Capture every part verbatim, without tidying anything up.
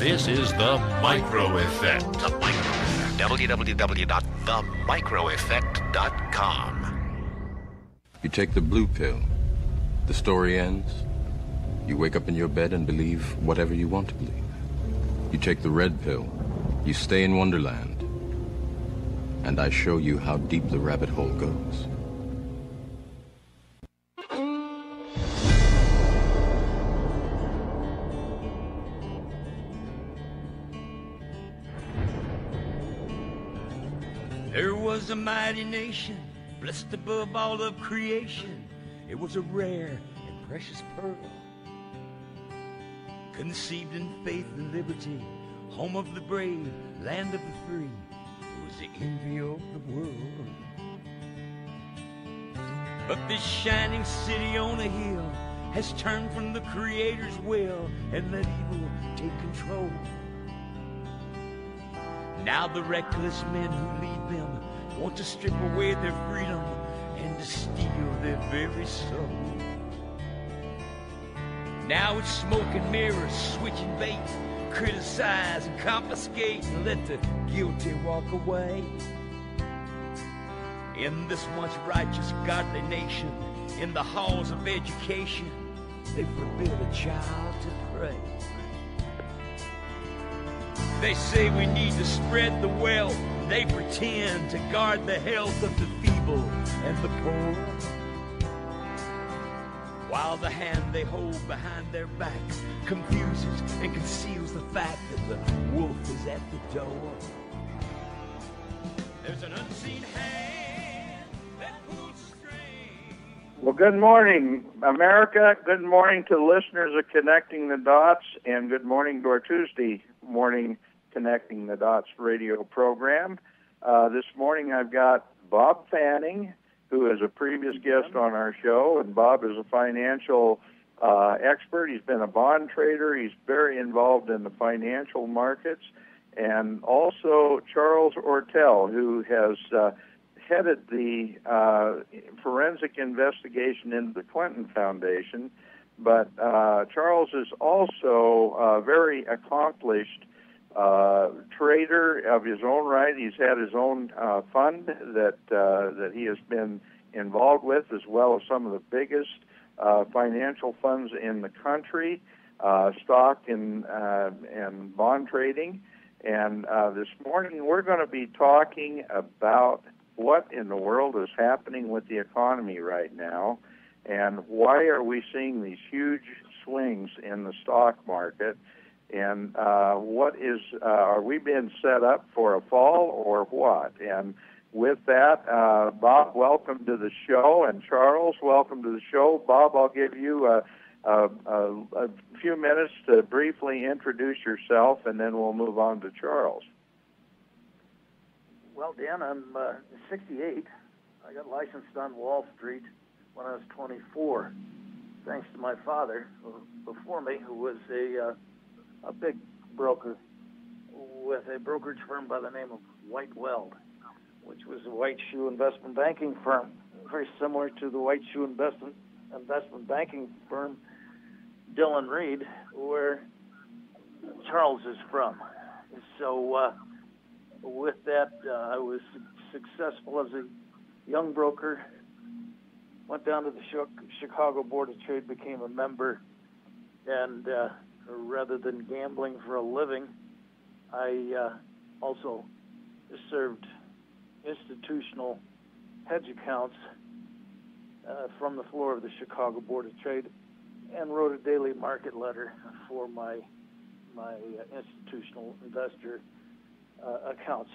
This is The Micro Effect. The Micro Effect. w w w dot the micro effect dot com. You take the blue pill. The story ends. You wake up in your bed and believe whatever you want to believe. You take the red pill. You stay in Wonderland. And I show you how deep the rabbit hole goes. There was a mighty nation, blessed above all of creation. It was a rare and precious pearl, conceived in faith and liberty, home of the brave, land of the free. It was the envy of the world. But this shining city on a hill has turned from the Creator's will and let evil take control. Now the reckless men who lead them want to strip away their freedom and to steal their very soul. Now it's smoke and mirrors, switching baits, criticize and confiscate and let the guilty walk away. In this once righteous, godly nation, in the halls of education, they forbid a child to pray. They say we need to spread the wealth. They pretend to guard the health of the feeble and the poor, while the hand they hold behind their back confuses and conceals the fact that the wolf is at the door. There's an unseen hand that pulls the string. Well, good morning, America. Good morning to listeners of Connecting the Dots, and good morning to our Tuesday morning Connecting the Dots radio program. Uh, this morning I've got Bob Fanning, who is a previous guest on our show, and Bob is a financial uh, expert. He's been a bond trader. He's very involved in the financial markets. And also Charles Ortel, who has uh, headed the uh, forensic investigation into the Clinton Foundation. But uh, Charles is also a very accomplished uh, trader of his own right. He's had his own uh, fund that uh, that he has been involved with, as well as some of the biggest uh, financial funds in the country, uh, stock and uh, and bond trading. And uh, this morning we're going to be talking about what in the world is happening with the economy right now. And why are we seeing these huge swings in the stock market? And uh, what is, uh, are we being set up for a fall or what? And with that, uh, Bob, welcome to the show. And Charles, welcome to the show. Bob, I'll give you a, a, a, a few minutes to briefly introduce yourself, and then we'll move on to Charles. Well, Dan, I'm uh, sixty-eight. I got licensed on Wall Street when I was twenty-four, thanks to my father, who, before me, who was a uh, a big broker with a brokerage firm by the name of White Weld, which was a white shoe investment banking firm, very similar to the white shoe investment investment banking firm Dillon Read, where Charles is from. So uh, with that, uh, I was successful as a young broker. Went down to the Chicago Board of Trade, became a member, and uh, rather than gambling for a living, I uh, also served institutional hedge accounts uh, from the floor of the Chicago Board of Trade, and wrote a daily market letter for my my uh, institutional investor uh, accounts.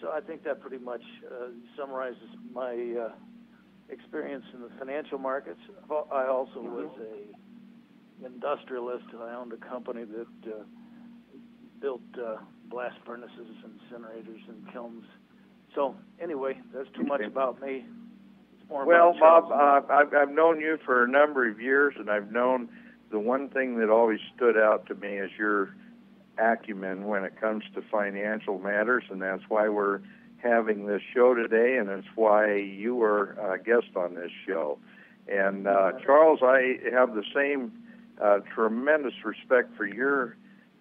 So I think that pretty much uh, summarizes my Uh, experience in the financial markets. I also was a industrialist. I owned a company that uh, built uh, blast furnaces, incinerators, and kilns. So anyway, that's too much about me. It's more well, about Bob, uh, I've, I've known you for a number of years, and I've known the one thing that always stood out to me is your acumen when it comes to financial matters, and that's why we're having this show today, and it's why you were a guest on this show. And uh, Charles, I have the same uh, tremendous respect for your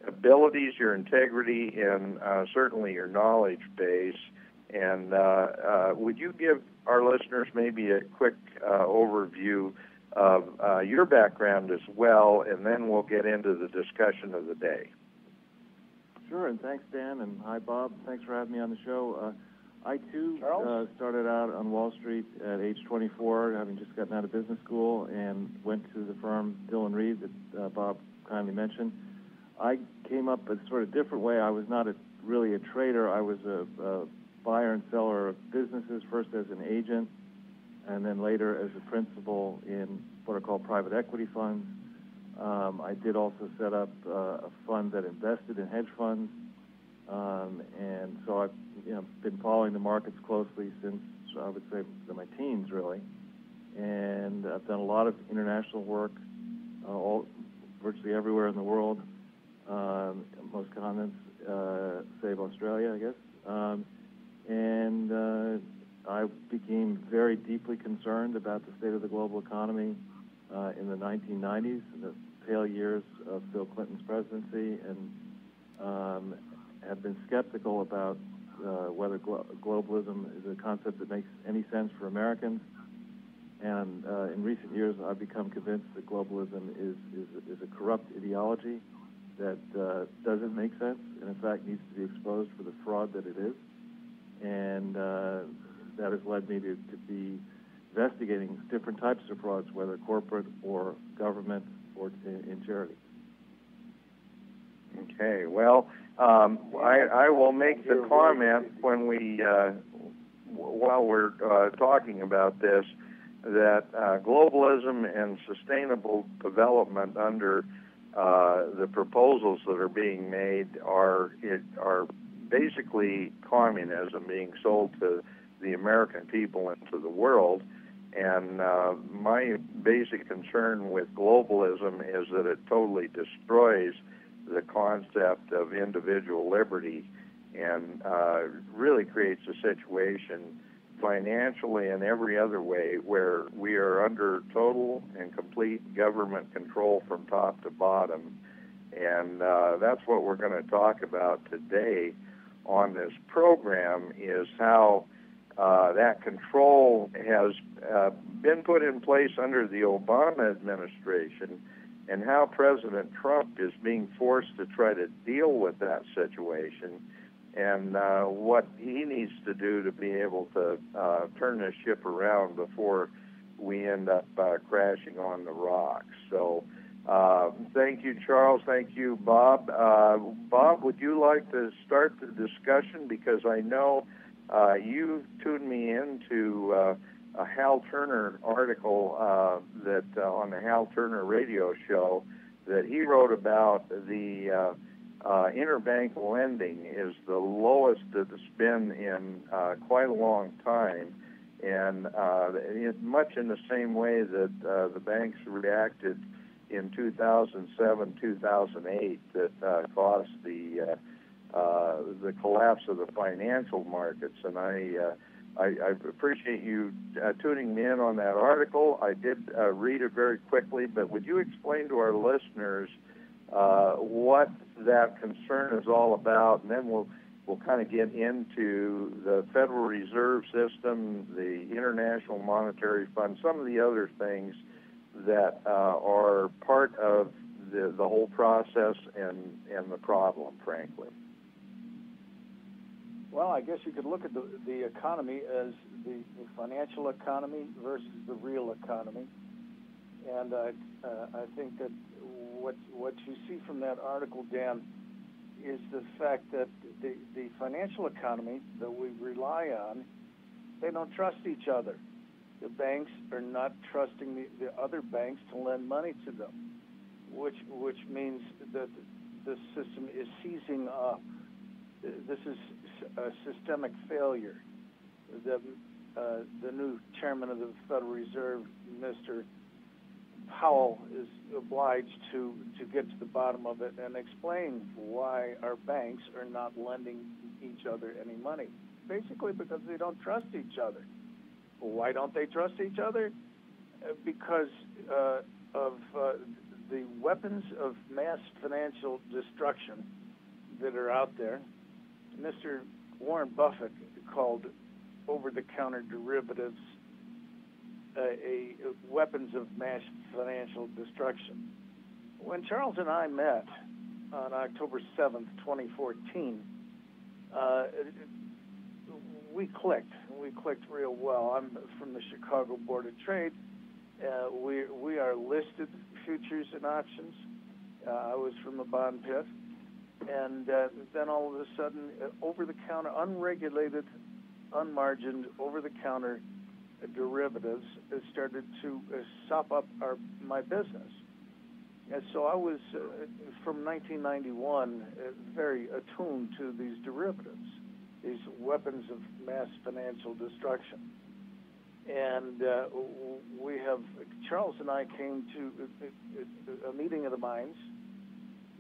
abilities, your integrity, and uh, certainly your knowledge base. And uh, uh, would you give our listeners maybe a quick uh, overview of uh, your background as well, and then we'll get into the discussion of the day. Sure, and thanks, Dan, and hi, Bob. Thanks for having me on the show. Uh, I, too, uh, started out on Wall Street at age twenty-four, having just gotten out of business school, and went to the firm Dillon Read that uh, Bob kindly mentioned. I came up a sort of different way. I was not a, really a trader. I was a, a buyer and seller of businesses, first as an agent, and then later as a principal in what are called private equity funds. Um, I did also set up uh, a fund that invested in hedge funds, um, and so I've you know, been following the markets closely since, I would say, my teens, really. And I've done a lot of international work, uh, all, virtually everywhere in the world, um, most continents, uh, save Australia, I guess. Um, and uh, I became very deeply concerned about the state of the global economy uh, in the nineteen nineties, in the pale years of Phil Clinton's presidency, and um, have been skeptical about uh, whether glo globalism is a concept that makes any sense for Americans. And uh, in recent years, I've become convinced that globalism is, is, is a corrupt ideology that uh, doesn't make sense, and in fact needs to be exposed for the fraud that it is. And uh, that has led me to, to be investigating different types of frauds, whether corporate or government or in, in charity. Okay, well, um, I, I will make the comment when we, uh, while we're uh, talking about this, that uh, globalism and sustainable development under uh, the proposals that are being made are, it, are basically communism being sold to the American people and to the world, and uh, my basic concern with globalism is that it totally destroys the concept of individual liberty and uh, really creates a situation financially and every other way where we are under total and complete government control from top to bottom, and uh, that's what we're going to talk about today on this program, is how Uh, that control has uh, been put in place under the Obama administration, and how President Trump is being forced to try to deal with that situation, and uh, what he needs to do to be able to uh, turn this ship around before we end up uh, crashing on the rocks. So uh, thank you, Charles. Thank you, Bob. Uh, Bob, would you like to start the discussion? Because I know Uh, you tuned me into uh, a Hal Turner article uh, that uh, on the Hal Turner radio show that he wrote about the uh, uh, interbank lending is the lowest that it's been in uh, quite a long time, and uh, it, much in the same way that uh, the banks reacted in two thousand seven, two thousand eight that uh, caused the uh, Uh, the collapse of the financial markets. And I, uh, I, I appreciate you uh, tuning me in on that article. I did uh, read it very quickly, but would you explain to our listeners uh, what that concern is all about, and then we'll, we'll kind of get into the Federal Reserve System, the International Monetary Fund, some of the other things that uh, are part of the, the whole process and, and the problem, frankly. Well, I guess you could look at the, the economy as the, the financial economy versus the real economy, and I, uh, I think that what what you see from that article, Dan, is the fact that the, the financial economy that we rely on, they don't trust each other. The banks are not trusting the, the other banks to lend money to them, which which means that the system is seizing up. This is a systemic failure. The, uh, the new chairman of the Federal Reserve, Mister Powell, is obliged to, to get to the bottom of it and explain why our banks are not lending each other any money, basically because they don't trust each other. Why don't they trust each other? Because uh, of uh, the weapons of mass financial destruction that are out there, Mister Warren Buffett called over-the-counter derivatives uh, a, a weapons of mass financial destruction. When Charles and I met on October seventh, twenty fourteen, uh, we clicked. We clicked real well. I'm from the Chicago Board of Trade. Uh, we, we are listed futures and options. Uh, I was from the bond pit. And uh, then all of a sudden, uh, over-the-counter, unregulated, unmargined, over-the-counter uh, derivatives uh, started to uh, sop up our my business. And so I was, uh, from nineteen ninety-one, uh, very attuned to these derivatives, these weapons of mass financial destruction. And uh, we have, Charles and I came to a meeting of the minds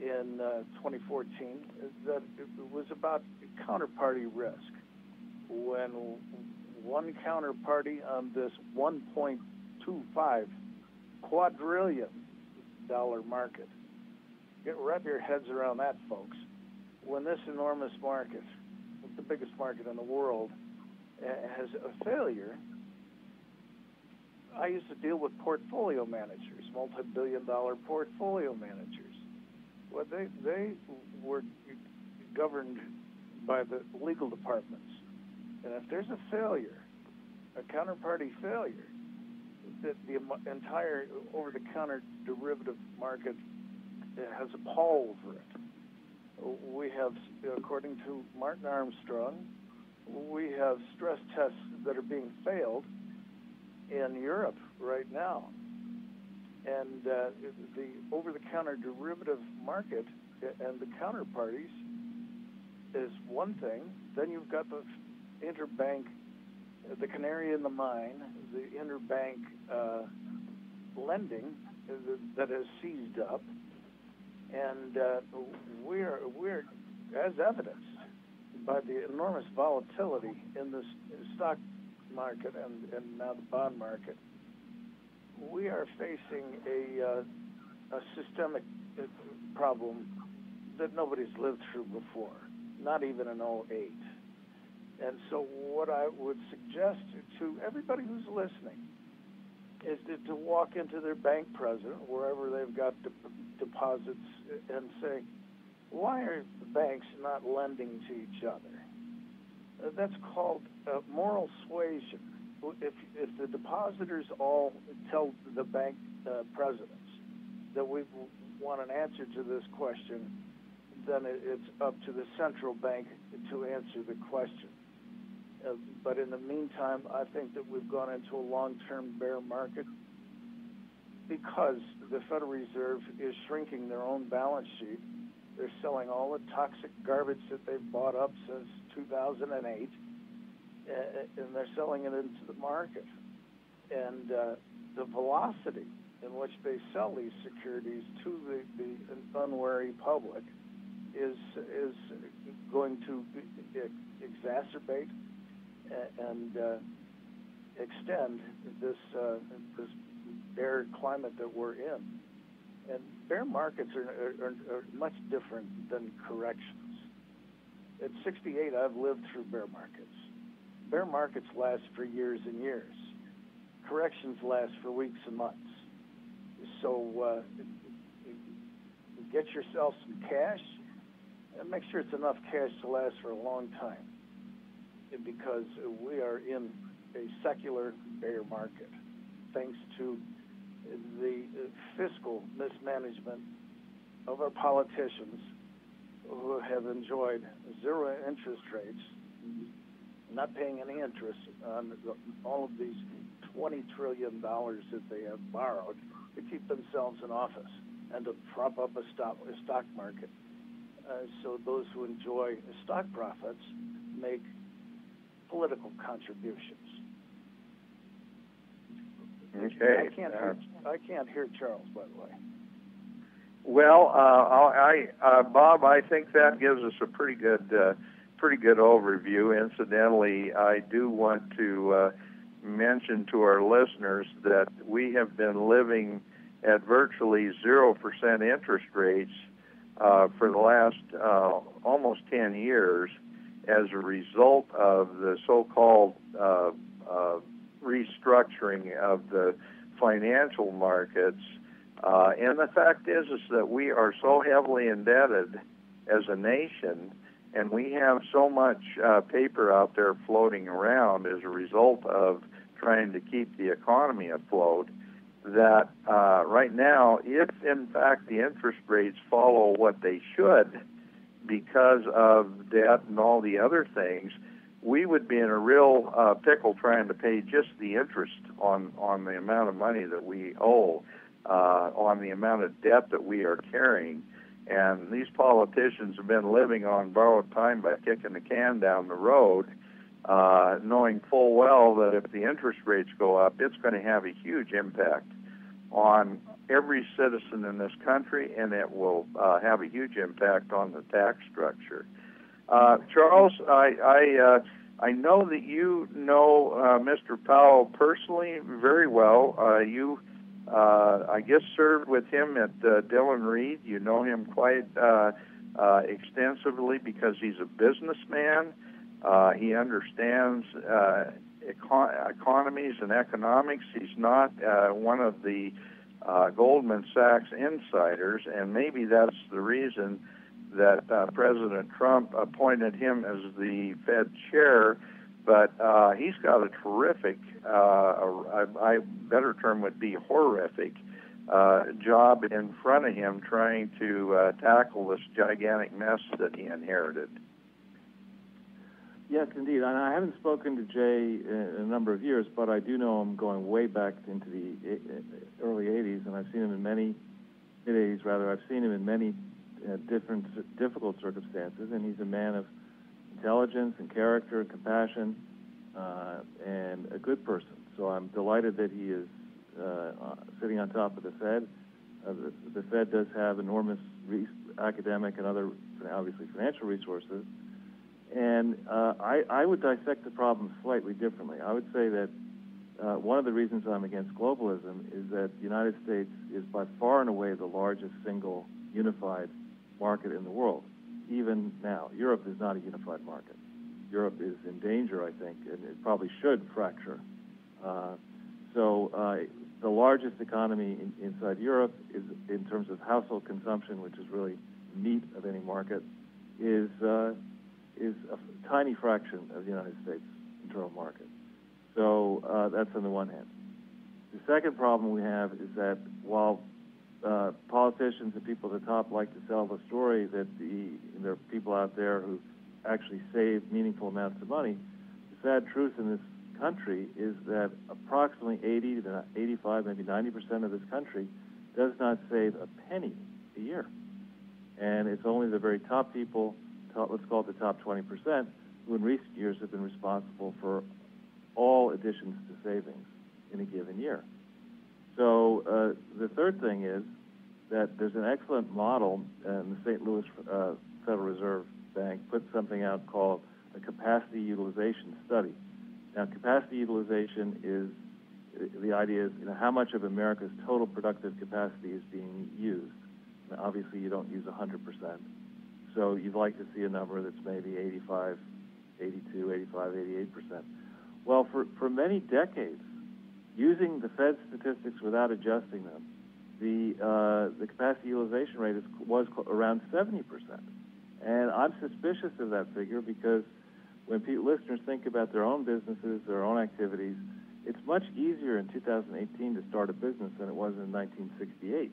in uh, twenty fourteen that it was about counterparty risk. When one counterparty on this one point two five quadrillion dollar market, get wrap your heads around that, folks. When this enormous market, the biggest market in the world, has a failure, I used to deal with portfolio managers, multi-billion dollar portfolio managers. Well, they, they were governed by the legal departments. And if there's a failure, a counterparty failure, that the entire over-the-counter derivative market has a pall over it. We have, according to Martin Armstrong, we have stress tests that are being failed in Europe right now. And uh, the over-the-counter derivative market and the counterparties is one thing. Then you've got the interbank, the canary in the mine, the interbank uh, lending that has seized up. And uh, we're, we're, as evidenced by the enormous volatility in the stock market and, and now the bond market, we are facing a, uh, a systemic problem that nobody's lived through before, not even in oh eight. And so what I would suggest to everybody who's listening is to, to walk into their bank president, wherever they've got de deposits, and say, why are the banks not lending to each other? Uh, that's called uh, moral suasion. If, if the depositors all tell the bank uh, presidents that we want an answer to this question, then it, it's up to the central bank to answer the question. Uh, but in the meantime, I think that we've gone into a long-term bear market because the Federal Reserve is shrinking their own balance sheet. They're selling all the toxic garbage that they've bought up since two thousand eight. And they're selling it into the market. And uh, the velocity in which they sell these securities to the, the unwary public is is going to exacerbate and uh, extend this, uh, this bear climate that we're in. And bear markets are, are, are much different than corrections. At sixty-eight, I've lived through bear markets. Bear markets last for years and years. Corrections last for weeks and months. So uh, get yourself some cash and make sure it's enough cash to last for a long time, because we are in a secular bear market thanks to the fiscal mismanagement of our politicians who have enjoyed zero interest rates, not paying any interest on all of these twenty trillion dollars that they have borrowed to keep themselves in office and to prop up a stock, a stock market. Uh, so those who enjoy stock profits make political contributions. Okay. I can't, uh, hear, I can't hear Charles, by the way. Well, uh, I, uh, Bob, I think that gives us a pretty good... Uh, pretty good overview. Incidentally, I do want to uh, mention to our listeners that we have been living at virtually zero percent interest rates uh, for the last uh, almost ten years as a result of the so-called uh, uh, restructuring of the financial markets. Uh, and the fact is, is that we are so heavily indebted as a nation, and we have so much uh, paper out there floating around as a result of trying to keep the economy afloat, that uh, right now, if in fact the interest rates follow what they should because of debt and all the other things, we would be in a real uh, pickle trying to pay just the interest on, on the amount of money that we owe, uh, on the amount of debt that we are carrying. And these politicians have been living on borrowed time by kicking the can down the road, uh, knowing full well that if the interest rates go up, it's going to have a huge impact on every citizen in this country, and it will uh, have a huge impact on the tax structure. Uh, Charles, I I, uh, I know that you know uh, Mister Powell personally very well. Uh, you, uh, I guess, served with him at uh, Dillon Read. You know him quite uh, uh, extensively because he's a businessman. Uh, he understands uh, econ economies and economics. He's not uh, one of the uh, Goldman Sachs insiders, and maybe that's the reason that uh, President Trump appointed him as the Fed chair, but uh, he's got a terrific, uh, a, a, a better term would be horrific, uh, job in front of him trying to uh, tackle this gigantic mess that he inherited. Yes, indeed. And I haven't spoken to Jay in a number of years, but I do know him going way back into the early eighties, and I've seen him in many, mid-eighties rather, I've seen him in many different difficult circumstances, and he's a man of intelligence and character and compassion, uh, and a good person. So I'm delighted that he is uh, sitting on top of the Fed. Uh, the, the Fed does have enormous re academic and other, obviously, financial resources, and uh, I, I would dissect the problem slightly differently. I would say that uh, one of the reasons I'm against globalism is that the United States is by far and away the largest single unified market in the world. Even now, Europe is not a unified market. Europe is in danger, I think, and it probably should fracture. Uh, so uh, the largest economy in, inside Europe is, in terms of household consumption, which is really meat of any market, is uh, is a tiny fraction of the United States internal market. So uh, that's on the one hand. The second problem we have is that while Uh, politicians and people at the top like to sell the story that the, there are people out there who actually save meaningful amounts of money. The sad truth in this country is that approximately eighty to eighty-five, maybe ninety percent of this country does not save a penny a year. And it's only the very top people, top, let's call it the top twenty percent, who in recent years have been responsible for all additions to savings in a given year. So uh, the third thing is that there's an excellent model, and the Saint Louis uh, Federal Reserve Bank put something out called a capacity utilization study. Now, capacity utilization is, the idea is, you know, how much of America's total productive capacity is being used. Now, obviously, you don't use one hundred percent. So you'd like to see a number that's maybe eighty-five, eighty-two, eighty-five, eighty-eight percent. Well, for, for many decades, using the Fed statistics without adjusting them, the uh, the capacity utilization rate is, was around seventy percent. And I'm suspicious of that figure because when people, listeners think about their own businesses, their own activities, it's much easier in two thousand eighteen to start a business than it was in nineteen sixty-eight.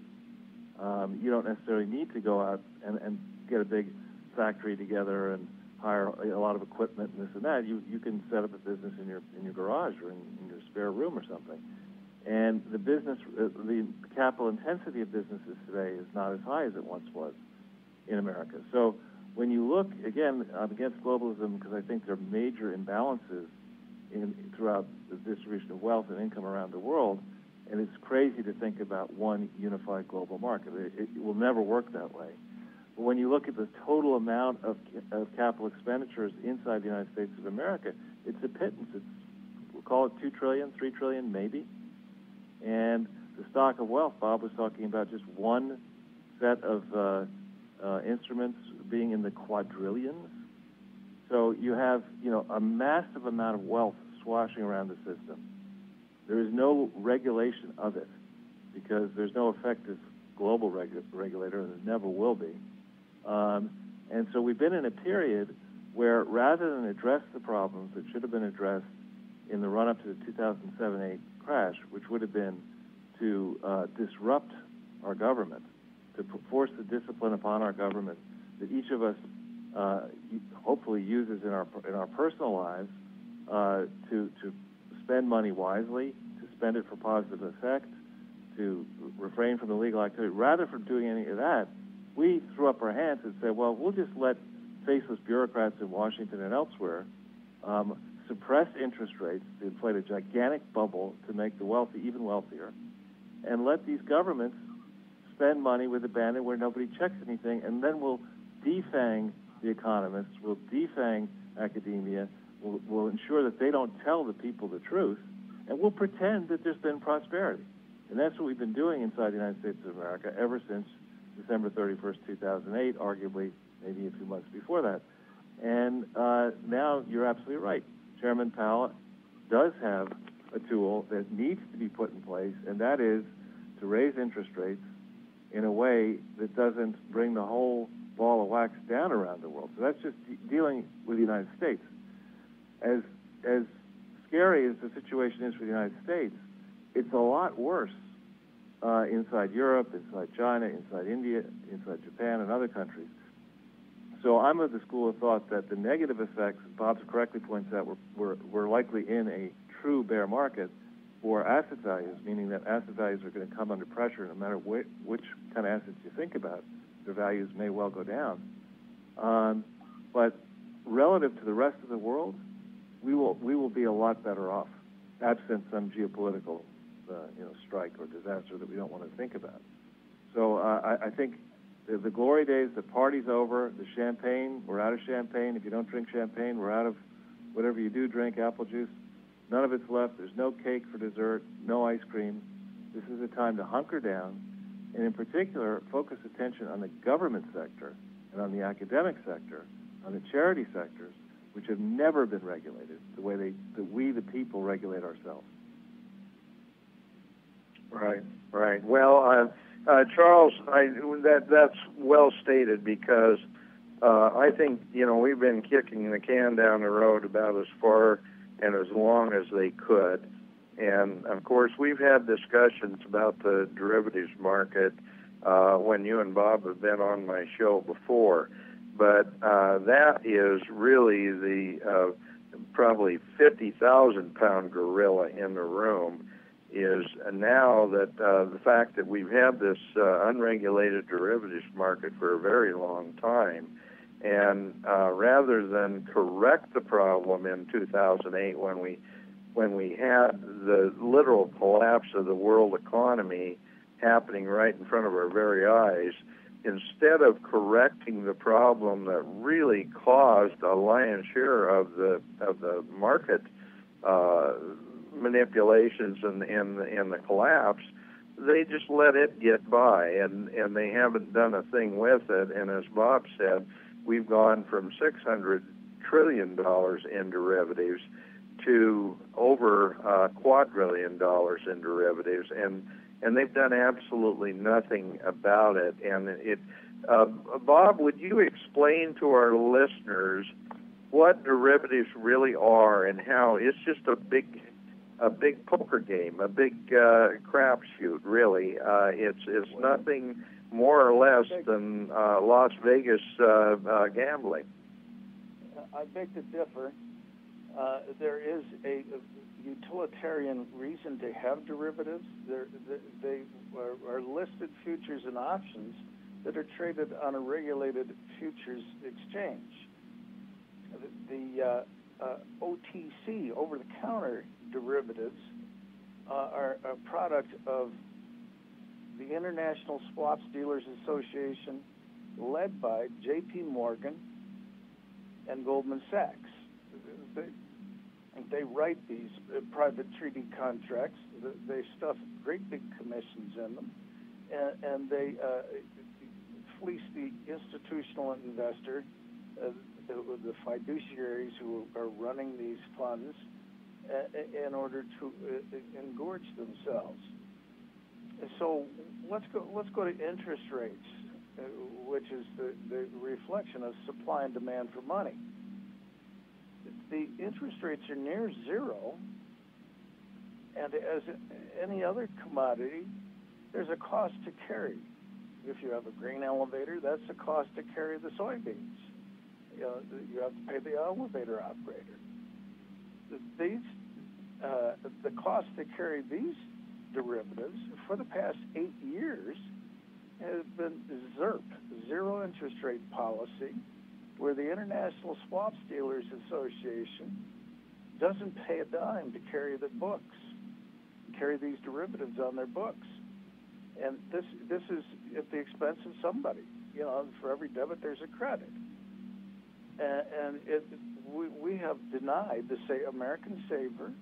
Um, you don't necessarily need to go out and, and get a big factory together and hire a lot of equipment and this and that. You you can set up a business in your in your garage or in, in your spare room or something. And the business, uh, the capital intensity of businesses today is not as high as it once was in America. So when you look, again, I'm against globalism because I think there are major imbalances in throughout the distribution of wealth and income around the world, and it's crazy to think about one unified global market. It, it will never work that way. But when you look at the total amount of, of capital expenditures inside the United States of America, it's a pittance. It's, we'll call it two trillion, three trillion maybe. And the stock of wealth, Bob was talking about just one set of uh, uh, instruments being in the quadrillions. So you have, you know, a massive amount of wealth swashing around the system. There is no regulation of it because there's no effective global regu regulator, and there never will be. Um, and so we've been in a period where rather than address the problems that should have been addressed in the run-up to the two thousand seven eight crash, which would have been to uh, disrupt our government, to force the discipline upon our government that each of us uh, hopefully uses in our, in our personal lives uh, to, to spend money wisely, to spend it for positive effect, to refrain from illegal activity. Rather from doing any of that, we threw up our hands and said, well, we'll just let faceless bureaucrats in Washington and elsewhere um, suppress interest rates to inflate a gigantic bubble to make the wealthy even wealthier, and let these governments spend money with abandon where nobody checks anything, and then we'll defang the economists, we'll defang academia, we'll, we'll ensure that they don't tell the people the truth, and we'll pretend that there's been prosperity. And that's what we've been doing inside the United States of America ever since December thirty-first, two thousand eight, arguably maybe a few months before that. And uh, now you're absolutely right. Chairman Powell does have a tool that needs to be put in place, and that is to raise interest rates in a way that doesn't bring the whole ball of wax down around the world. So that's just de dealing with the United States. As, as scary as the situation is for the United States, it's a lot worse uh, inside Europe, inside China, inside India, inside Japan, and other countries. So I'm of the school of thought that the negative effects, Bob correctly points out, we're, we're, we're likely in a true bear market for asset values, meaning that asset values are going to come under pressure no matter wh which kind of assets you think about. Their values may well go down. Um, but relative to the rest of the world, we will, we will be a lot better off, absent some geopolitical uh, you know, strike or disaster that we don't want to think about. So uh, I, I think... The, the glory days, the party's over, the champagne, we're out of champagne. If you don't drink champagne, we're out of whatever you do drink, apple juice. None of it's left. There's no cake for dessert, no ice cream. This is a time to hunker down and, in particular, focus attention on the government sector and on the academic sector, on the charity sectors, which have never been regulated the way they, that we, the people, regulate ourselves. Right, right. Well, I've... Uh, Charles, I, that that's well stated because uh, I think, you know, we've been kicking the can down the road about as far and as long as they could. And, of course, we've had discussions about the derivatives market uh, when you and Bob have been on my show before. But uh, that is really the uh, probably fifty thousand pound gorilla in the room. Is now that uh, the fact that we've had this uh, unregulated derivatives market for a very long time, and uh, rather than correct the problem in two thousand eight when we when we had the literal collapse of the world economy happening right in front of our very eyes, instead of correcting the problem that really caused a lion's share of the of the market Uh, manipulations and, and, and the collapse, they just let it get by, and, and they haven't done a thing with it. And as Bob said, we've gone from six hundred trillion dollars in derivatives to over uh, quadrillion dollars in derivatives, and, and they've done absolutely nothing about it. And it, uh, Bob, would you explain to our listeners what derivatives really are and how it's just a big... a big poker game, a big uh, crapshoot, really. Uh, it's it's nothing more or less than uh, Las Vegas uh, uh, gambling. I beg to differ. Uh, there is a, a utilitarian reason to have derivatives. They're, they are listed futures and options that are traded on a regulated futures exchange. The, the uh, uh, O T C, over-the-counter derivatives, uh, are a product of the International Swaps Dealers Association, led by J P Morgan and Goldman Sachs. They, and they write these uh, private treaty contracts. They stuff great big commissions in them, and, and they uh, fleece the institutional investor, uh, the, the fiduciaries who are running these funds, uh, in order to uh, engorge themselves. And so let's go. Let's go to interest rates, uh, which is the, the reflection of supply and demand for money. The interest rates are near zero, and as any other commodity, there's a cost to carry. If you have a grain elevator, that's the cost to carry the soybeans. You know, you have to pay the elevator operator. These, uh, the cost to carry these derivatives for the past eight years has been ZIRP, zero interest rate policy, where the International Swap Dealers Association doesn't pay a dime to carry the books, carry these derivatives on their books. And this this is at the expense of somebody. You know, for every debit, there's a credit. And, and it, we, we have denied the say, American Saver,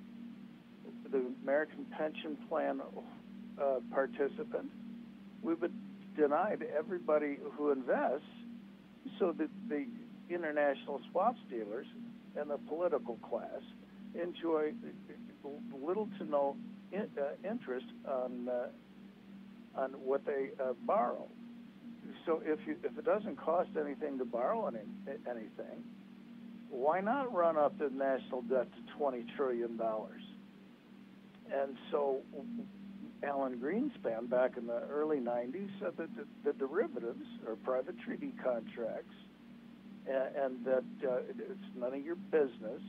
the American Pension Plan uh, participant. We've been denied everybody who invests, so that the international swaps dealers and the political class enjoy little to no in, uh, interest on uh, on what they uh, borrow. So if you, if it doesn't cost anything to borrow any, anything, why not run up the national debt to twenty trillion dollars? And so Alan Greenspan back in the early nineties said that the, the derivatives are private treaty contracts, and, and that uh, it, it's none of your business,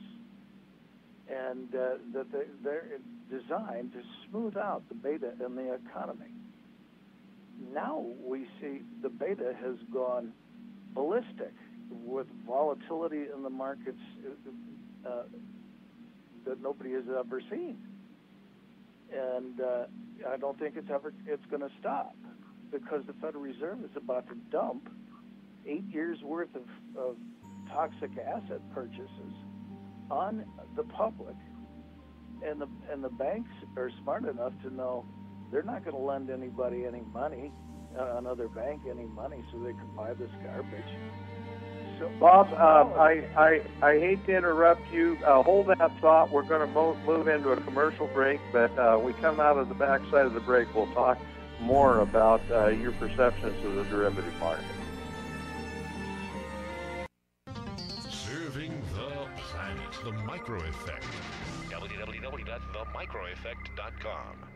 and uh, that they, they're designed to smooth out the beta in the economy. Now we see the beta has gone ballistic with volatility in the markets uh, that nobody has ever seen. And uh, I don't think it's ever it's going to stop, because the Federal Reserve is about to dump eight years' worth of, of toxic asset purchases on the public, and the and the banks are smart enough to know they're not going to lend anybody any money, uh, another bank any money, so they can buy this garbage. So, Bob, uh, oh. I, I I hate to interrupt you. Uh, hold that thought. We're going to move into a commercial break, but uh, we come out of the backside of the break, we'll talk more about uh, your perceptions of the derivative market. Serving the planet, The Micro Effect. w w w dot the micro effect dot com.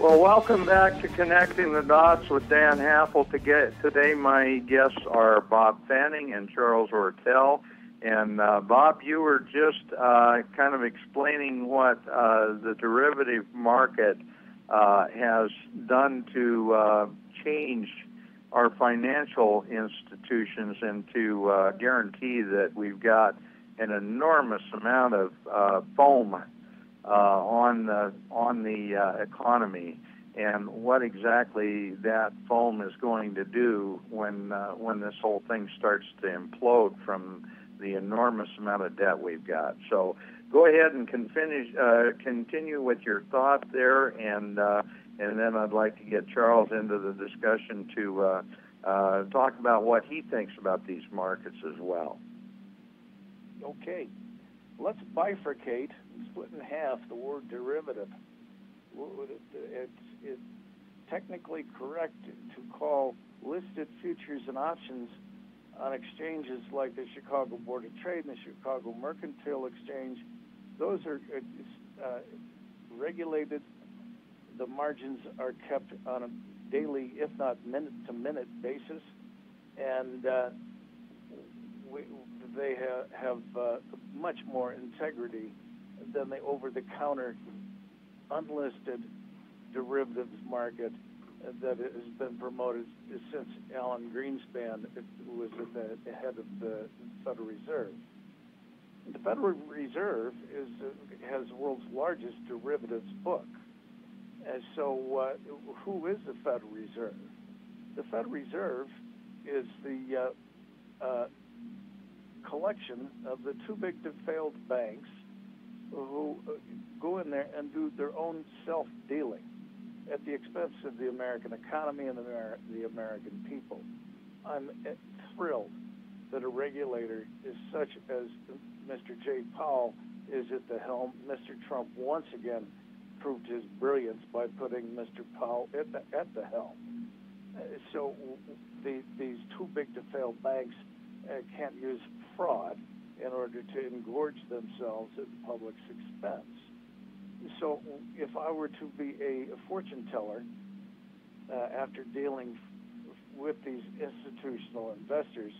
Well, welcome back to Connecting the Dots with Dan Happel. To get, today my guests are Bob Fanning and Charles Ortel. And uh, Bob, you were just uh, kind of explaining what uh, the derivative market uh, has done to uh, change our financial institutions and to uh, guarantee that we've got an enormous amount of uh, foam Uh, on the on the uh, economy, and what exactly that foam is going to do when uh, when this whole thing starts to implode from the enormous amount of debt we've got. So go ahead and can finish, uh, continue with your thought there, and uh, and then I'd like to get Charles into the discussion to uh, uh, talk about what he thinks about these markets as well. Okay. Let's bifurcate and split in half the word derivative. It's, it's technically correct to call listed futures and options on exchanges like the Chicago Board of Trade and the Chicago Mercantile Exchange. Those are uh, regulated. The margins are kept on a daily, if not minute-to-minute basis, and uh, we, they have, have uh, much more integrity than the over-the-counter unlisted derivatives market that has been promoted since Alan Greenspan was at the head of the Federal Reserve. The Federal Reserve is uh, has the world's largest derivatives book. And so uh, who is the Federal Reserve? The Federal Reserve is the uh, uh, collection of the two big to failed banks who go in there and do their own self-dealing at the expense of the American economy and the, Amer the American people. I'm thrilled that a regulator is such as Mister Jay Powell is at the helm. Mister Trump once again proved his brilliance by putting Mister Powell at the, at the helm. Uh, so the, these two big to fail banks uh, can't use fraud in order to engorge themselves at the public's expense. So if I were to be a, a fortune teller, uh, after dealing with these institutional investors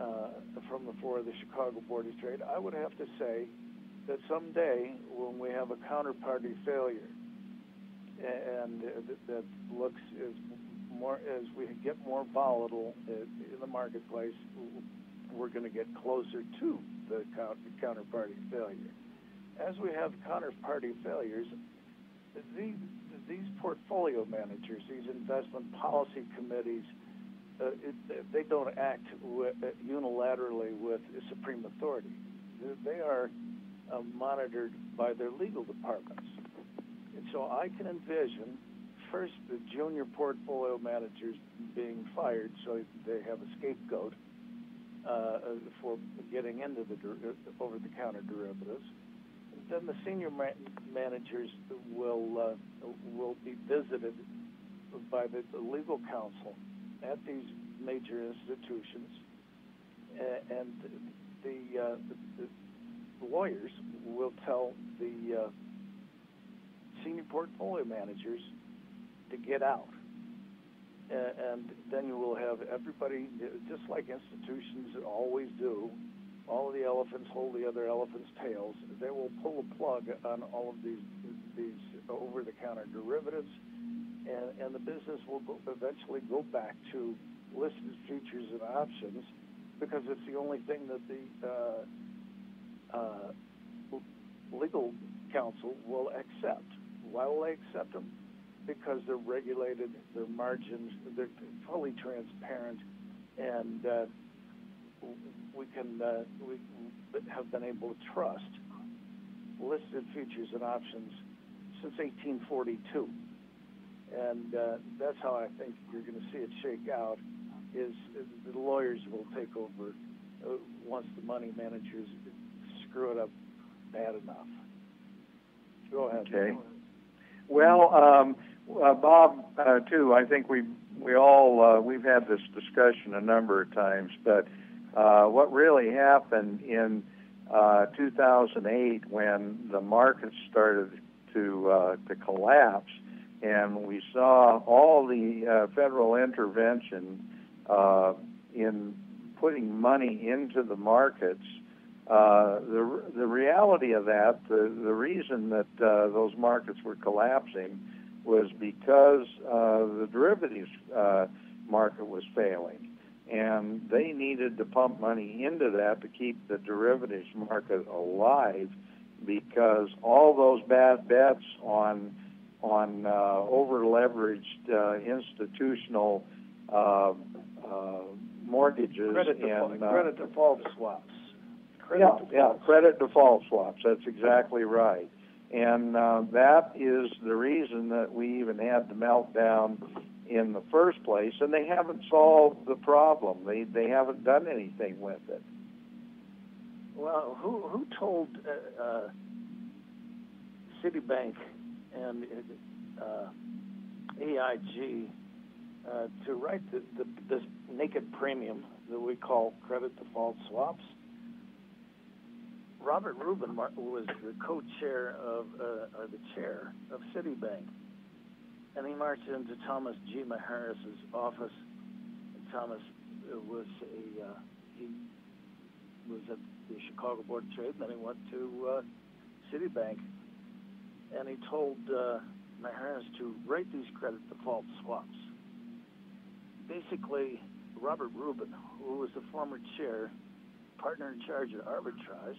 uh, from the floor of the Chicago Board of Trade, I would have to say that someday when we have a counterparty failure and uh, that looks as more as we get more volatile in the marketplace, we're going to get closer to the counterparty failure. As we have counterparty failures, these, these portfolio managers, these investment policy committees, uh, it, they don't act with, uh, unilaterally with supreme authority. They are uh, monitored by their legal departments. And so I can envision, first, the junior portfolio managers being fired so they have a scapegoat uh, for getting into the over-the-counter derivatives. Then the senior ma managers will uh, will be visited by the, the legal counsel at these major institutions, and, and the, uh, the, the lawyers will tell the uh, senior portfolio managers to get out, and, and then you will have everybody, just like institutions always do. All of the elephants hold the other elephants' tails. They will pull the plug on all of these these over-the-counter derivatives, and, and the business will go, eventually go back to listed futures and options, because it's the only thing that the uh, uh, legal counsel will accept. Why will they accept them? Because they're regulated, they're margins, they're fully transparent, and uh, we can uh, we have been able to trust listed futures and options since eighteen forty-two, and uh, that's how I think you're going to see it shake out. Is, is the lawyers will take over uh, once the money managers screw it up bad enough. Go ahead. Okay. Well, um, uh, Bob, uh, too. I think we we all uh, we've had this discussion a number of times, but. Uh, what really happened in uh, two thousand eight when the markets started to, uh, to collapse and we saw all the uh, federal intervention uh, in putting money into the markets, uh, the, the reality of that, the, the reason that uh, those markets were collapsing was because uh, the derivatives uh, market was failing. And they needed to pump money into that to keep the derivatives market alive, because all those bad bets on on uh, over-leveraged uh, institutional uh, uh, mortgages credit and default, uh, credit default swaps. Credit yeah, default. yeah, credit default swaps. That's exactly right. And uh, that is the reason that we even had the meltdown in the first place, and they haven't solved the problem. They they haven't done anything with it. Well, who who told uh, uh, Citibank and uh, A I G uh, to write the, the, this naked premium that we call credit default swaps? Robert Rubin was the co-chair of uh, or the chair of Citibank. And he marched into Thomas G. Maheras' office. Thomas was a uh, he was at the Chicago Board of Trade, and then he went to uh, Citibank, and he told uh, Maheras to write these credit default swaps. Basically, Robert Rubin, who was the former chair, partner in charge at arbitrage,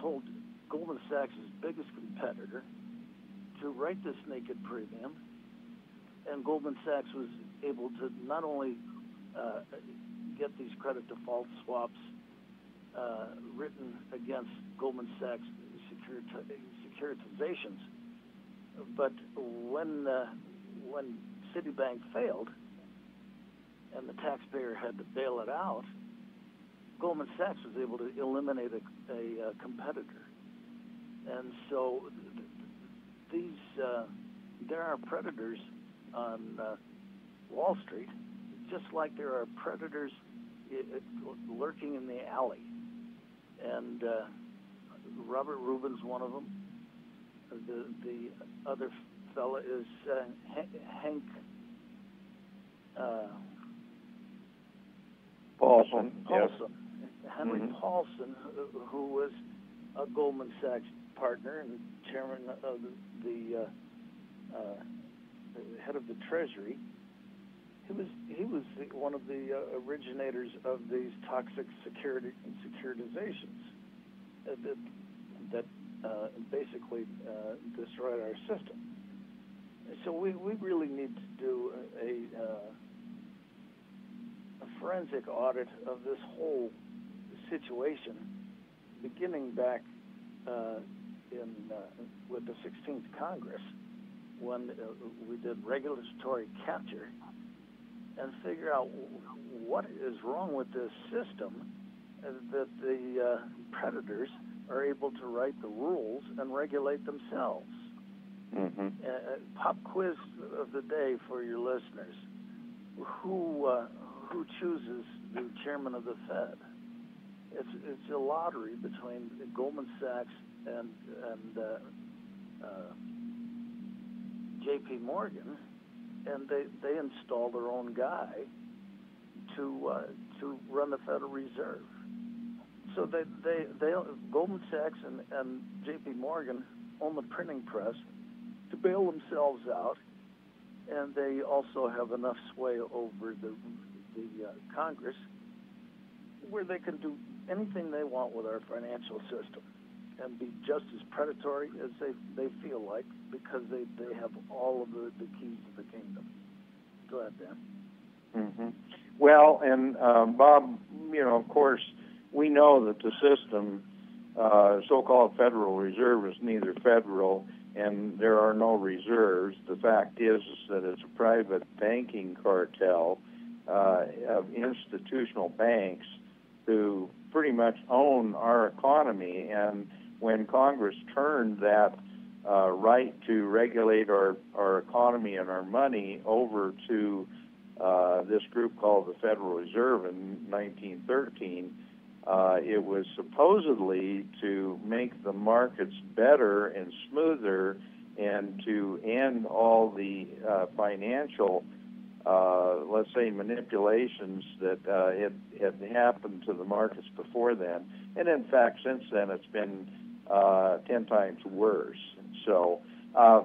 told Goldman Sachs' biggest competitor to write this naked premium, and Goldman Sachs was able to not only uh, get these credit default swaps uh, written against Goldman Sachs securit- securitizations. But when uh, when Citibank failed and the taxpayer had to bail it out, Goldman Sachs was able to eliminate a, a, a competitor. And so th- these uh, there are predators on uh, Wall Street, just like there are predators it, it, lurking in the alley. And uh, Robert Rubin's one of them. The, the other fella is uh, Hank uh, Paulson. Paulson. Yeah. Henry mm-hmm. Paulson, who, who was a Goldman Sachs partner and chairman of the, the, uh, uh, the head of the Treasury. He was he was the, one of the uh, originators of these toxic security and securitizations uh, that, that uh, basically uh, destroyed our system. So we, we really need to do a, a, a forensic audit of this whole situation, beginning back uh, in uh, with the sixteenth Congress, when uh, we did regulatory capture, and figure out what is wrong with this system that the uh, predators are able to write the rules and regulate themselves. Mm-hmm. Uh, pop quiz of the day for your listeners: Who uh, who chooses the chairman of the Fed? It's it's a lottery between Goldman Sachs and and uh, uh, J P. Morgan. And they, they install their own guy to uh, to run the Federal Reserve. So they they, they Goldman Sachs and, and J P. Morgan own the printing press to bail themselves out, and they also have enough sway over the the uh, Congress where they can do anything they want with our financial system and be just as predatory as they, they feel like, because they, they have all of the, the keys to the kingdom. Go ahead, Dan. Mm-hmm. Well, and uh, Bob, you know, of course, we know that the system, uh, so-called Federal Reserve, is neither federal, and there are no reserves. The fact is, is that it's a private banking cartel uh, of institutional banks who pretty much own our economy. And when Congress turned that uh, right to regulate our, our economy and our money over to uh, this group called the Federal Reserve in nineteen thirteen, uh, it was supposedly to make the markets better and smoother and to end all the uh, financial Uh, let's say manipulations that uh, had, had happened to the markets before then. And in fact, since then, it's been uh, ten times worse. So, uh,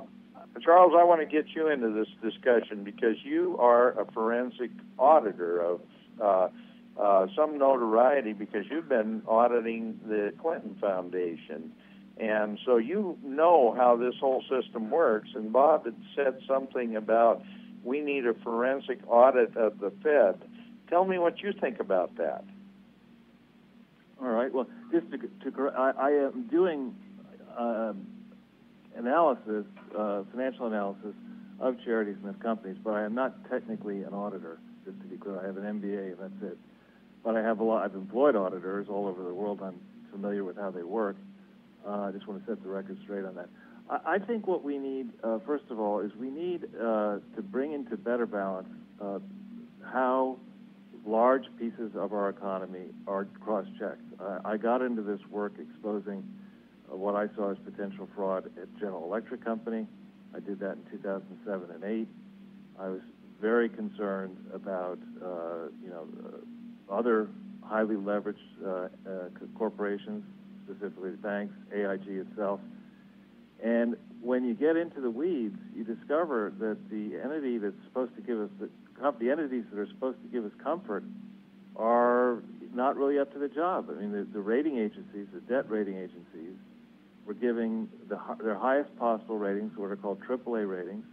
Charles, I want to get you into this discussion because you are a forensic auditor of uh, uh, some notoriety, because you've been auditing the Clinton Foundation. And so you know how this whole system works. And Bob had said something about we need a forensic audit of the Fed. Tell me what you think about that. All right. Well, just to, to correct, I, I am doing uh, analysis, uh, financial analysis of charities and of companies, but I am not technically an auditor. Just to be clear, I have an M B A, and that's it. But I have a lot. I've employed auditors all over the world. I'm familiar with how they work. Uh, I just want to set the record straight on that. I think what we need, uh, first of all, is we need uh, to bring into better balance uh, how large pieces of our economy are cross-checked. Uh, I got into this work exposing uh, what I saw as potential fraud at General Electric Company. I did that in two thousand seven and eight. I was very concerned about, uh, you know, uh, other highly leveraged uh, uh, corporations, specifically the banks, A I G itself. And when you get into the weeds, you discover that the entity that's supposed to give us the, the entities that are supposed to give us comfort are not really up to the job. I mean, the, the rating agencies, the debt rating agencies, were giving the, their highest possible ratings, what are called triple A ratings,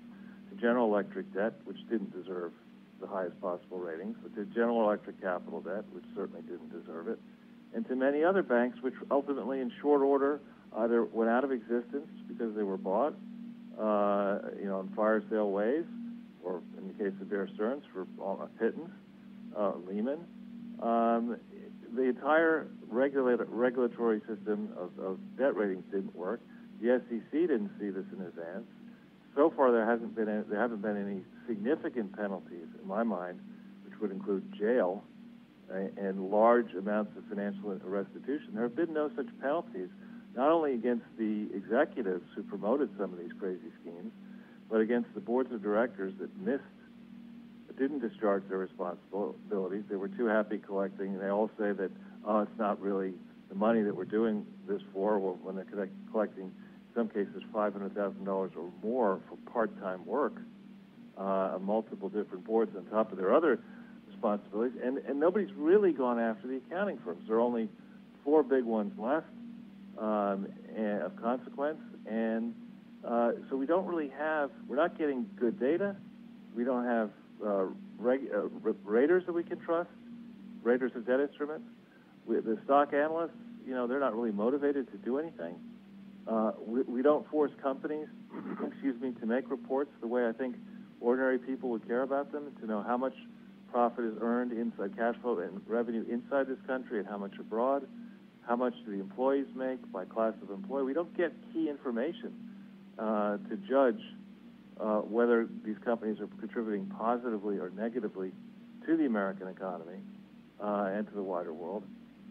to General Electric debt, which didn't deserve the highest possible ratings, to General Electric Capital Debt, which certainly didn't deserve it, and to many other banks which ultimately in short order either went out of existence because they were bought, uh, you know, in Firesale ways, or in the case of Bear Stearns for a pittance, uh, Lehman. Um, the entire regulator, regulatory system of, of debt ratings didn't work. The S E C didn't see this in advance. So far, there hasn't been any, there haven't been any significant penalties, in my mind, which would include jail and large amounts of financial restitution. There have been no such penalties, not only against the executives who promoted some of these crazy schemes, but against the boards of directors that missed, didn't discharge their responsibilities. They were too happy collecting, and they all say that, oh, it's not really the money that we're doing this for, when they're collecting, in some cases, five hundred thousand dollars or more for part-time work uh, on multiple different boards on top of their other responsibilities. And, and nobody's really gone after the accounting firms. There are only four big ones left um, and of consequence, and uh, so we don't really have, we're not getting good data. We don't have uh, reg, uh, raters that we can trust, raters of debt instruments. We, the stock analysts, you know, they're not really motivated to do anything. Uh, we, we don't force companies, excuse me, to make reports the way I think ordinary people would care about them, to know how much profit is earned inside cash flow and revenue inside this country and how much abroad, how much do the employees make by class of employee. We don't get key information uh, to judge Uh, whether these companies are contributing positively or negatively to the American economy uh, and to the wider world.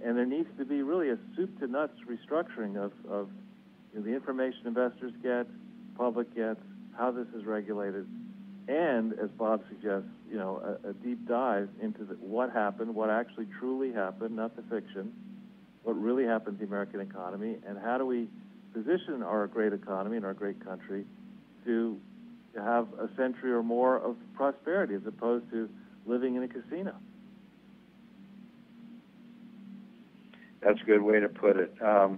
And there needs to be really a soup-to-nuts restructuring of, of you know, the information investors get, public gets, how this is regulated, and, as Bob suggests, you know, a, a deep dive into the, what happened, what actually truly happened, not the fiction, what really happened to the American economy, and how do we position our great economy and our great country to to have a century or more of prosperity as opposed to living in a casino. That's a good way to put it. Um,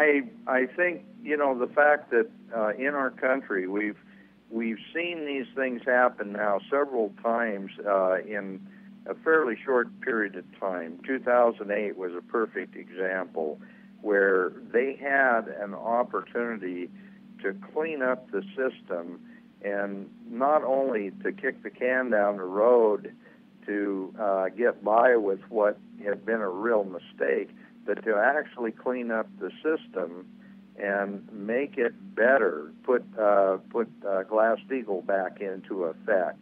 I I think, you know, the fact that uh, in our country we've we've seen these things happen now several times uh, in a fairly short period of time. two thousand eight was a perfect example where they had an opportunity to clean up the system and not only to kick the can down the road to uh, get by with what had been a real mistake, but to actually clean up the system and make it better, put uh, put uh, Glass-Steagall back into effect,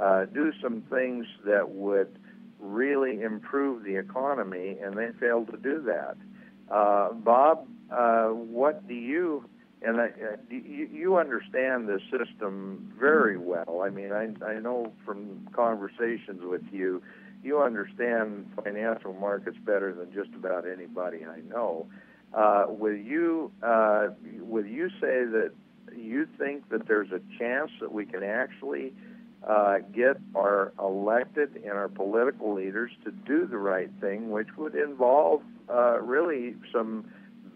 uh, do some things that would really improve the economy, and they failed to do that. Uh, Bob, uh, what do you... And I, you understand the system very well. I mean, I, I know from conversations with you, you understand financial markets better than just about anybody I know. Uh, will you uh, will you say that you think that there's a chance that we can actually uh, get our elected and our political leaders to do the right thing, which would involve uh, really some